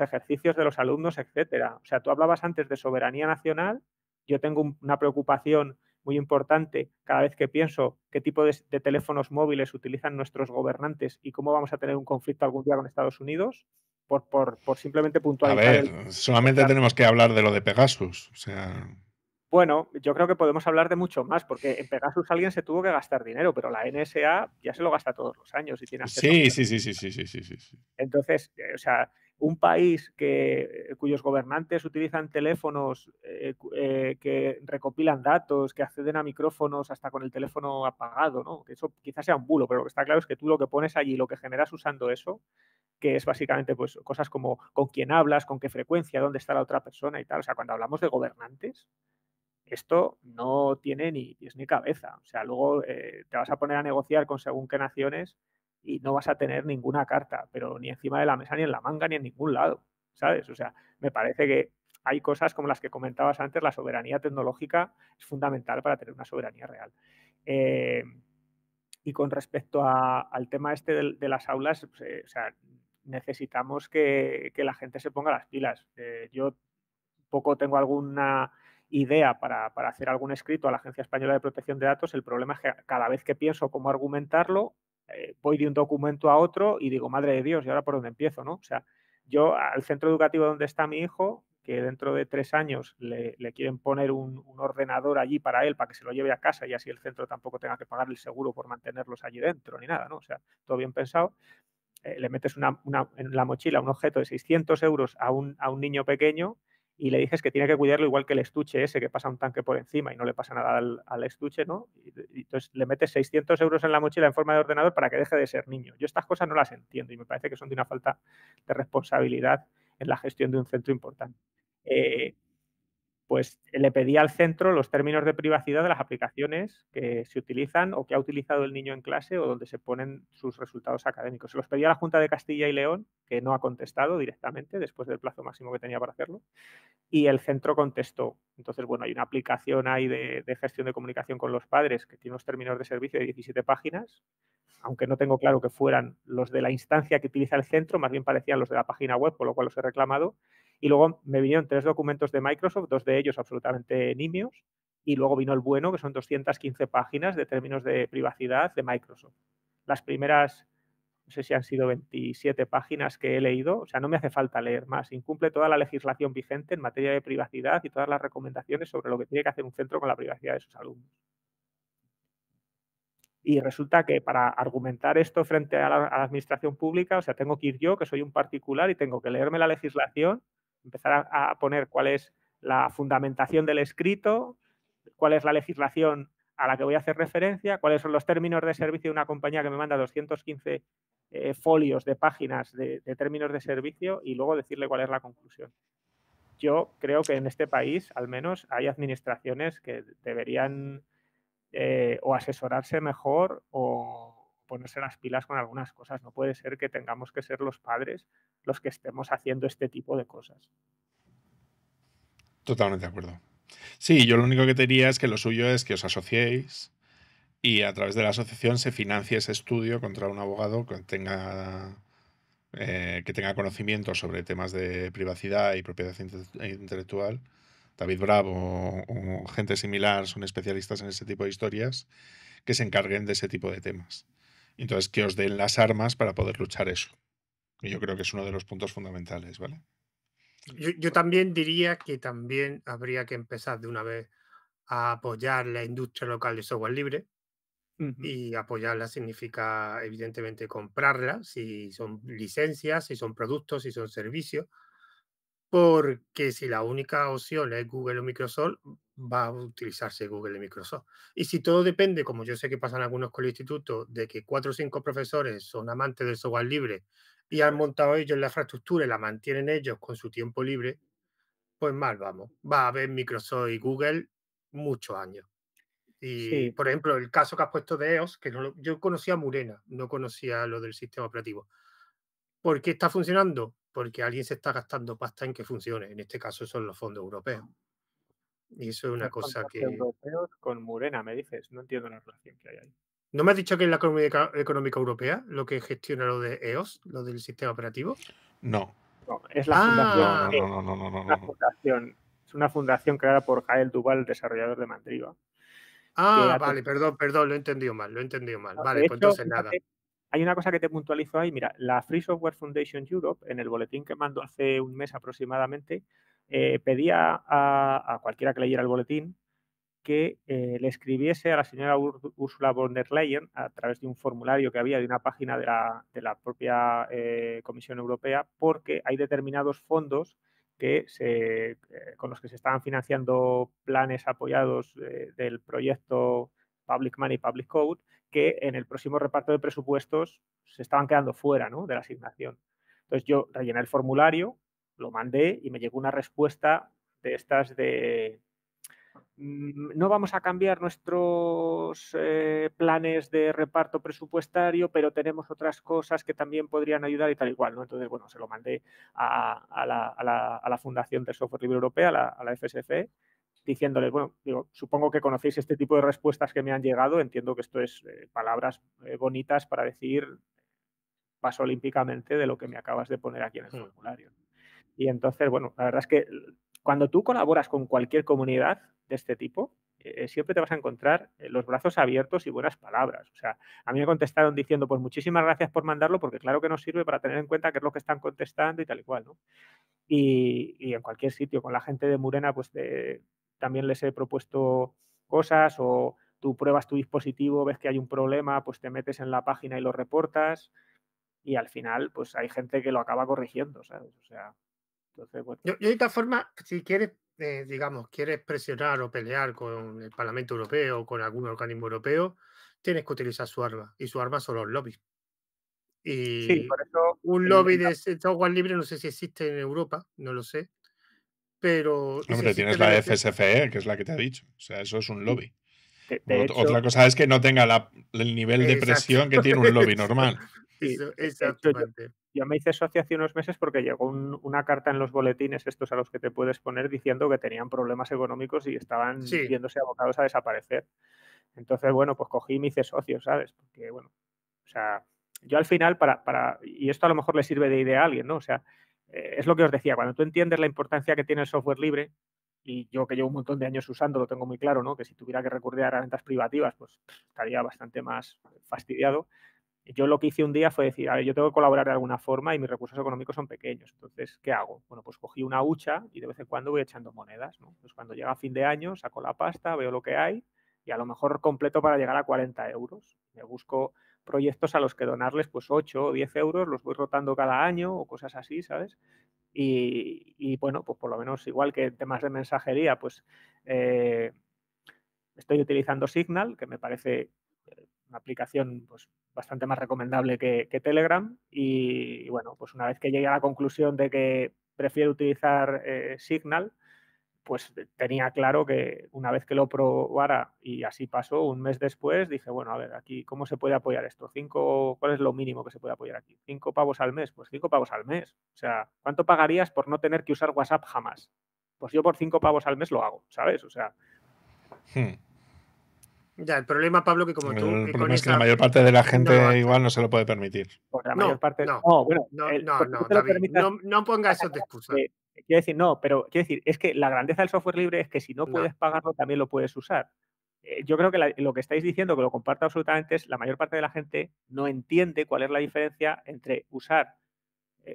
ejercicios de los alumnos, etcétera. O sea, tú hablabas antes de soberanía nacional. Yo tengo una preocupación muy importante cada vez que pienso qué tipo de teléfonos móviles utilizan nuestros gobernantes y cómo vamos a tener un conflicto algún día con Estados Unidos por simplemente puntualizar. A ver, solamente tenemos que hablar de lo de Pegasus. O sea... Bueno, yo creo que podemos hablar de mucho más, porque en Pegasus alguien se tuvo que gastar dinero, pero la NSA ya se lo gasta todos los años y tiene acceso. Sí. Entonces, o sea, un país cuyos gobernantes utilizan teléfonos que recopilan datos, que acceden a micrófonos hasta con el teléfono apagado, ¿no? Eso quizás sea un bulo, pero lo que está claro es que tú lo que pones allí, lo que generas usando eso, que es básicamente pues cosas como con quién hablas, con qué frecuencia, dónde está la otra persona y tal. O sea, cuando hablamos de gobernantes, esto no tiene ni pies ni cabeza. O sea, luego te vas a poner a negociar con según qué naciones y no vas a tener ninguna carta, pero ni encima de la mesa, ni en la manga, ni en ningún lado, ¿sabes? O sea, me parece que hay cosas como las que comentabas antes. La soberanía tecnológica es fundamental para tener una soberanía real. Y con respecto al tema este de las aulas, pues, o sea, necesitamos que la gente se ponga las pilas. Yo poco tengo alguna idea para hacer algún escrito a la Agencia Española de Protección de Datos. El problema es que cada vez que pienso cómo argumentarlo, voy de un documento a otro y digo, madre de Dios, ¿y ahora por dónde empiezo? ¿No? O sea, yo al centro educativo donde está mi hijo, que dentro de 3 años le quieren poner un ordenador allí para él, para que se lo lleve a casa y así el centro tampoco tenga que pagar el seguro por mantenerlos allí dentro ni nada, ¿no? O sea, todo bien pensado. Le metes en la mochila un objeto de 600 euros a un niño pequeño y le dices que tiene que cuidarlo igual que el estuche ese que pasa un tanque por encima y no le pasa nada al estuche, ¿no? Y entonces le metes 600 euros en la mochila en forma de ordenador para que deje de ser niño. Yo estas cosas no las entiendo y me parece que son de una falta de responsabilidad en la gestión de un centro importante. Pues le pedí al centro los términos de privacidad de las aplicaciones que se utilizan o que ha utilizado el niño en clase o donde se ponen sus resultados académicos. Se los pedí a la Junta de Castilla y León, que no ha contestado directamente después del plazo máximo que tenía para hacerlo, y el centro contestó. Entonces, bueno, hay una aplicación ahí de gestión de comunicación con los padres que tiene unos términos de servicio de 17 páginas, aunque no tengo claro que fueran los de la instancia que utiliza el centro, más bien parecían los de la página web, por lo cual los he reclamado. Y luego me vinieron 3 documentos de Microsoft, 2 de ellos absolutamente nimios, y luego vino el bueno, que son 215 páginas de términos de privacidad de Microsoft. Las primeras, no sé si han sido 27 páginas que he leído, o sea, no me hace falta leer más. Incumple toda la legislación vigente en materia de privacidad y todas las recomendaciones sobre lo que tiene que hacer un centro con la privacidad de sus alumnos. Y resulta que para argumentar esto frente a la administración pública, o sea, tengo que ir yo, que soy un particular, y tengo que leerme la legislación, empezar a poner cuál es la fundamentación del escrito, cuál es la legislación a la que voy a hacer referencia, cuáles son los términos de servicio de una compañía que me manda 215 folios de páginas de términos de servicio y luego decirle cuál es la conclusión. Yo creo que en este país, al menos, hay administraciones que deberían o asesorarse mejor o ponerse las pilas con algunas cosas. No puede ser que tengamos que ser los padres los que estemos haciendo este tipo de cosas. Totalmente de acuerdo. Sí, yo lo único que te diría es que lo suyo es que os asociéis y a través de la asociación se financie ese estudio contra un abogado que tenga conocimiento sobre temas de privacidad y propiedad intelectual. David Bravo o gente similar son especialistas en ese tipo de historias que se encarguen de ese tipo de temas. Entonces, que os den las armas para poder luchar eso. Y yo creo que es uno de los puntos fundamentales, ¿vale? Yo también diría que también habría que empezar de una vez a apoyar la industria local de software libre. Y apoyarla significa, evidentemente, comprarla, si son licencias, si son productos, si son servicios. Porque si la única opción es Google o Microsoft, va a utilizarse Google y Microsoft. Y si todo depende, como yo sé que pasan algunos con el instituto, de que 4 o 5 profesores son amantes del software libre y han montado ellos la infraestructura y la mantienen ellos con su tiempo libre, pues mal vamos. Va a haber Microsoft y Google muchos años. Y, sí, por ejemplo, el caso que has puesto de EOS, que yo conocía a Murena, no conocía lo del sistema operativo. ¿Por qué está funcionando? Porque alguien se está gastando pasta en que funcione. En este caso son los fondos europeos. Y eso es una cosa que... Europeos con Murena, me dices. No entiendo la relación que hay ahí. ¿No me has dicho que es la Comunidad Económica Europea lo que gestiona lo de EOS, lo del sistema operativo? No. No, es la fundación. Es una fundación creada por Gael Duval, desarrollador de Mandriva. Ah, vale, perdón, lo he entendido mal, No, vale, pues entonces nada. Hay una cosa que te puntualizo ahí, mira, la Free Software Foundation Europe, en el boletín que mandó hace un mes aproximadamente, pedía a cualquiera que leyera el boletín que le escribiese a la señora Ursula von der Leyen a través de un formulario que había de una página de la propia Comisión Europea, porque hay determinados fondos que con los que se estaban financiando planes apoyados del proyecto Public Money, Public Code, que en el próximo reparto de presupuestos se estaban quedando fuera, ¿no?, de la asignación. Entonces yo rellené el formulario, lo mandé y me llegó una respuesta de estas de... No vamos a cambiar nuestros planes de reparto presupuestario, pero tenemos otras cosas que también podrían ayudar y tal y cual, ¿no? Entonces, bueno, se lo mandé a la Fundación del Software Libre Europea, a la FSFE, diciéndoles, bueno, digo, supongo que conocéis este tipo de respuestas que me han llegado, entiendo que esto es palabras bonitas para decir paso olímpicamente de lo que me acabas de poner aquí en el formulario. Y entonces, bueno, la verdad es que cuando tú colaboras con cualquier comunidad de este tipo, siempre te vas a encontrar los brazos abiertos y buenas palabras. O sea, a mí me contestaron diciendo, pues muchísimas gracias por mandarlo, porque claro que nos sirve para tener en cuenta qué es lo que están contestando y tal y cual, ¿no? Y en cualquier sitio, con la gente de Murena, pues también les he propuesto cosas, o tú pruebas tu dispositivo, ves que hay un problema, pues te metes en la página y lo reportas, y al final, pues hay gente que lo acaba corrigiendo, ¿sabes? O sea, entonces, bueno. Yo de esta forma, si quieres... digamos, quieres presionar o pelear con el Parlamento Europeo o con algún organismo europeo, tienes que utilizar su arma, y su arma son los lobbies. Y sí, por eso, un lobby de software libre no sé si existe en Europa, no lo sé, pero... Hombre, tienes la FSFE, que es la que te ha dicho, o sea, eso es un lobby. Otra cosa es que no tenga el nivel de presión que tiene un lobby normal. Exactamente. Yo me hice socio hace unos meses porque llegó una carta en los boletines estos a los que te puedes poner diciendo que tenían problemas económicos y estaban viéndose abocados a desaparecer. Entonces, bueno, pues cogí y me hice socio, ¿sabes? Porque, bueno, o sea, yo al final y esto a lo mejor le sirve de idea a alguien, ¿no? O sea, es lo que os decía, cuando tú entiendes la importancia que tiene el software libre, y yo que llevo un montón de años usando lo tengo muy claro, ¿no? Que si tuviera que recurrir a herramientas privativas, pues estaría bastante más fastidiado. Yo lo que hice un día fue decir, a ver, yo tengo que colaborar de alguna forma y mis recursos económicos son pequeños, entonces, ¿qué hago? Bueno, pues cogí una hucha y de vez en cuando voy echando monedas, ¿no? Pues cuando llega fin de año saco la pasta, veo lo que hay y a lo mejor completo para llegar a 40 euros. Me busco proyectos a los que donarles pues 8 o 10 euros, los voy rotando cada año o cosas así, ¿sabes? Y bueno, pues por lo menos igual que temas de mensajería, pues estoy utilizando Signal, que me parece... una aplicación pues, bastante más recomendable que Telegram y, bueno, pues una vez que llegué a la conclusión de que prefiero utilizar Signal, pues tenía claro que una vez que lo probara y así pasó, un mes después dije, bueno, a ver, aquí, ¿cómo se puede apoyar esto? ¿Cuál es lo mínimo que se puede apoyar aquí? 5 pavos al mes, pues 5 pavos al mes. O sea, ¿cuánto pagarías por no tener que usar WhatsApp jamás? Pues yo por 5 pavos al mes lo hago, ¿sabes? O sea... Ya, el problema, Pablo, que como tú... El problema es que la mayor parte de la gente igual no se lo puede permitir. No pongas eso de excusa. Quiero decir, es que la grandeza del software libre es que si no puedes pagarlo, también lo puedes usar. Yo creo que lo que estáis diciendo, que lo comparto absolutamente, es la mayor parte de la gente no entiende cuál es la diferencia entre usar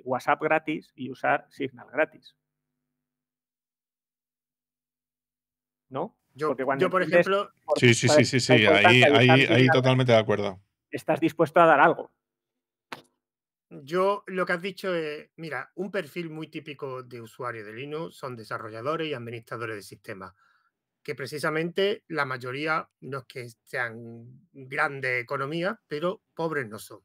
WhatsApp gratis y usar Signal gratis. ¿No? Yo por ejemplo... Sí, ahí totalmente de acuerdo. Estás dispuesto a dar algo. Yo lo que has dicho es, mira, un perfil muy típico de usuario de Linux son desarrolladores y administradores de sistemas, que precisamente la mayoría no es que sean grandes economías, pero pobres no son.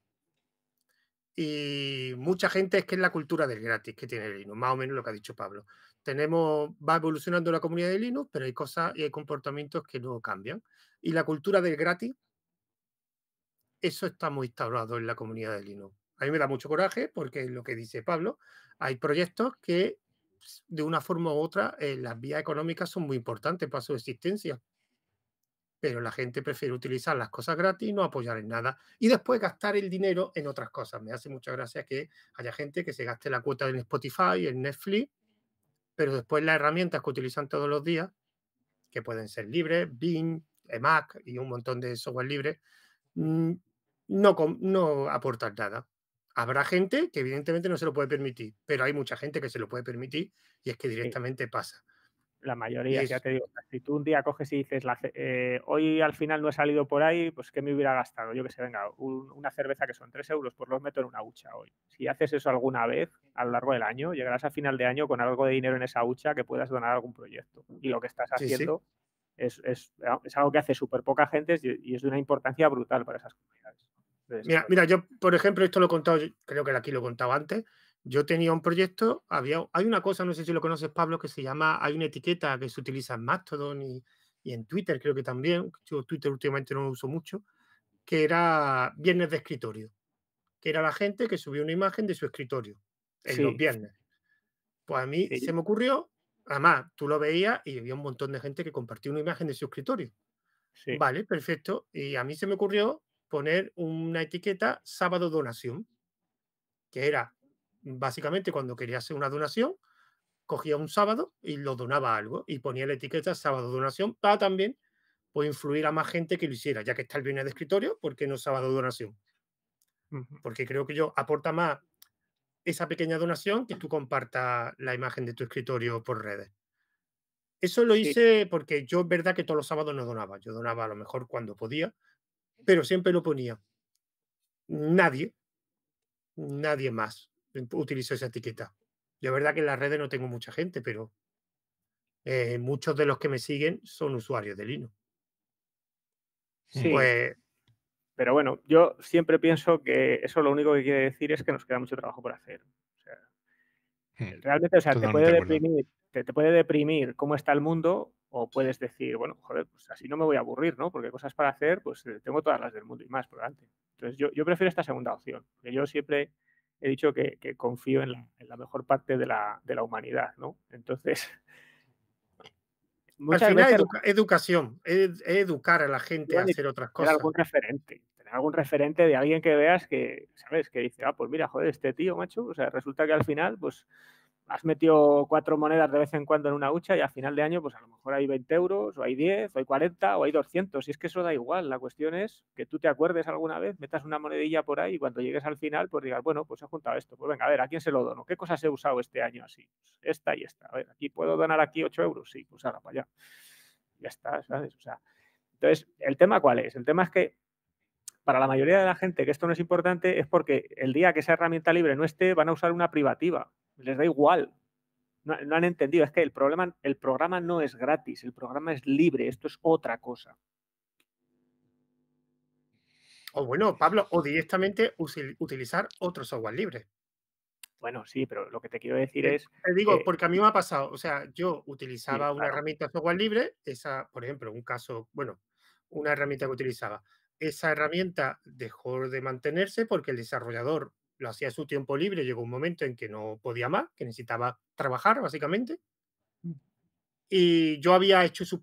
Y mucha gente es que es la cultura del gratis que tiene Linux, más o menos lo que ha dicho Pablo. Va evolucionando la comunidad de Linux, pero hay cosas y hay comportamientos que no cambian. Y la cultura del gratis, eso está muy instaurado en la comunidad de Linux. A mí me da mucho coraje porque es lo que dice Pablo. Hay proyectos que, de una forma u otra, las vías económicas son muy importantes para su existencia. pero la gente prefiere utilizar las cosas gratis y no apoyar en nada y después gastar el dinero en otras cosas. Me hace mucha gracia que haya gente que se gaste la cuota en Spotify, en Netflix, pero después las herramientas que utilizan todos los días, que pueden ser libres, Bing, Emacs y un montón de software libre, no aportan nada. Habrá gente que evidentemente no se lo puede permitir, pero hay mucha gente que se lo puede permitir y es que directamente pasa. La mayoría, ya te digo, si tú un día coges y dices, hoy al final no he salido por ahí, pues ¿qué me hubiera gastado? Yo que sé, venga, una cerveza que son 3 euros, pues los meto en una hucha hoy. Si haces eso alguna vez a lo largo del año, llegarás a final de año con algo de dinero en esa hucha que puedas donar a algún proyecto. Y lo que estás haciendo es algo que hace súper poca gente y es de una importancia brutal para esas comunidades. Entonces, mira, yo, por ejemplo, esto lo he contado, creo que aquí lo he contado antes. Yo tenía un proyecto, hay una cosa, no sé si lo conoces, Pablo, que se llama, hay una etiqueta que se utiliza en Mastodon y en Twitter, creo que también, yo Twitter últimamente no lo uso mucho, que era Viernes de Escritorio, que era la gente que subía una imagen de su escritorio en los viernes. Pues a mí se me ocurrió, además, tú lo veías y había un montón de gente que compartía una imagen de su escritorio. Sí. Vale, perfecto. Y a mí se me ocurrió poner una etiqueta sábado donación, que era... Básicamente, cuando quería hacer una donación, cogía un sábado y lo donaba a algo y ponía la etiqueta sábado donación para también pues, influir a más gente que lo hiciera. Ya que está el viernes de escritorio, ¿por qué no sábado donación? Porque creo que yo aporta más esa pequeña donación que tú compartas la imagen de tu escritorio por redes. Eso lo hice porque yo es verdad que todos los sábados no donaba. Yo donaba a lo mejor cuando podía, pero siempre lo ponía. Nadie más utilizo esa etiqueta. Yo, la verdad, que en las redes no tengo mucha gente, pero muchos de los que me siguen son usuarios de Linux. Sí. Pues... Pero bueno, yo siempre pienso que eso lo único que quiere decir es que nos queda mucho trabajo por hacer. O sea, realmente, o sea, te puede deprimir cómo está el mundo o puedes decir, bueno, joder, pues así no me voy a aburrir, ¿no? Porque cosas para hacer, pues tengo todas las del mundo y más por delante. Entonces, yo prefiero esta segunda opción, porque yo siempre... He dicho que confío en la mejor parte de la humanidad, ¿no? Entonces, al final veces, educación, educar a la gente a hacer otras cosas. Tener algún referente de alguien que veas que, ¿sabes? Que dice, ah, pues mira, joder, este tío, macho, o sea, resulta que al final, pues, has metido 4 monedas de vez en cuando en una hucha y al final de año, pues, a lo mejor hay 20 euros, o hay 10, o hay 40, o hay 200. Y es que eso da igual. La cuestión es que tú te acuerdes alguna vez, metas una monedilla por ahí y cuando llegues al final, pues digas, bueno, pues he juntado esto. Pues venga, a ver, ¿a quién se lo dono? ¿Qué cosas he usado este año así? Pues esta y esta. A ver, ¿aquí puedo donar aquí 8 euros? Sí, pues ahora para allá. Ya está, ¿sabes? O sea, entonces, ¿el tema cuál es? El tema es que para la mayoría de la gente que esto no es importante es porque el día que esa herramienta libre no esté, van a usar una privativa. Les da igual. No han entendido. Es que el programa no es gratis. El programa es libre. Esto es otra cosa. O bueno, Pablo, o directamente utilizar otro software libre. Bueno, sí, pero lo que te quiero decir es... Te digo, porque a mí me ha pasado. O sea, yo utilizaba una herramienta software libre. Esa, por ejemplo, un caso... Bueno, una herramienta que utilizaba. Esa herramienta dejó de mantenerse porque el desarrollador... Lo hacía a su tiempo libre, llegó un momento en que no podía más, que necesitaba trabajar, básicamente. Y yo había hecho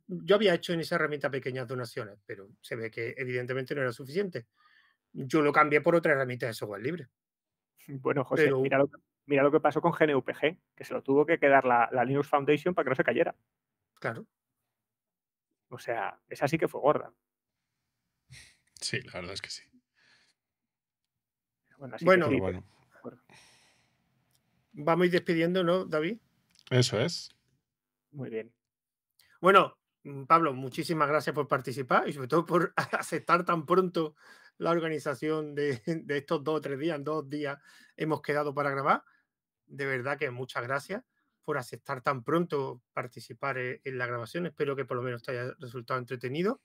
en esa herramienta pequeñas donaciones, pero se ve que evidentemente no era suficiente. Yo lo cambié por otra herramienta de software libre. Bueno, José, pero... mira lo que pasó con GNUPG, que se lo tuvo que quedar la Linux Foundation para que no se cayera. Claro. O sea, esa sí que fue gorda. Sí, la verdad es que sí. Bueno, vamos a ir despidiendo, ¿no, David? Eso es. Muy bien. Bueno, Pablo, muchísimas gracias por participar y sobre todo por aceptar tan pronto la organización de estos 2 o 3 días. En 2 días hemos quedado para grabar. De verdad que muchas gracias por aceptar tan pronto participar en la grabación. Espero que por lo menos te haya resultado entretenido.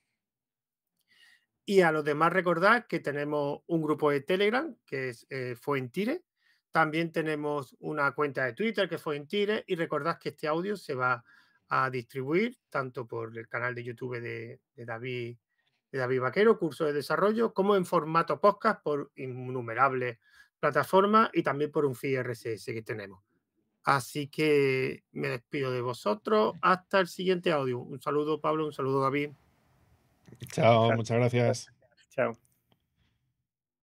Y a los demás recordad que tenemos un grupo de Telegram, que es Fuentire. También tenemos una cuenta de Twitter, que es Fuentire. Y recordad que este audio se va a distribuir tanto por el canal de YouTube de David Vaquero, Curso de Desarrollo, como en formato podcast por innumerables plataformas y también por un feed RSS que tenemos. Así que me despido de vosotros. Hasta el siguiente audio. Un saludo, Pablo. Un saludo, David. Chao, muchas gracias. Chao.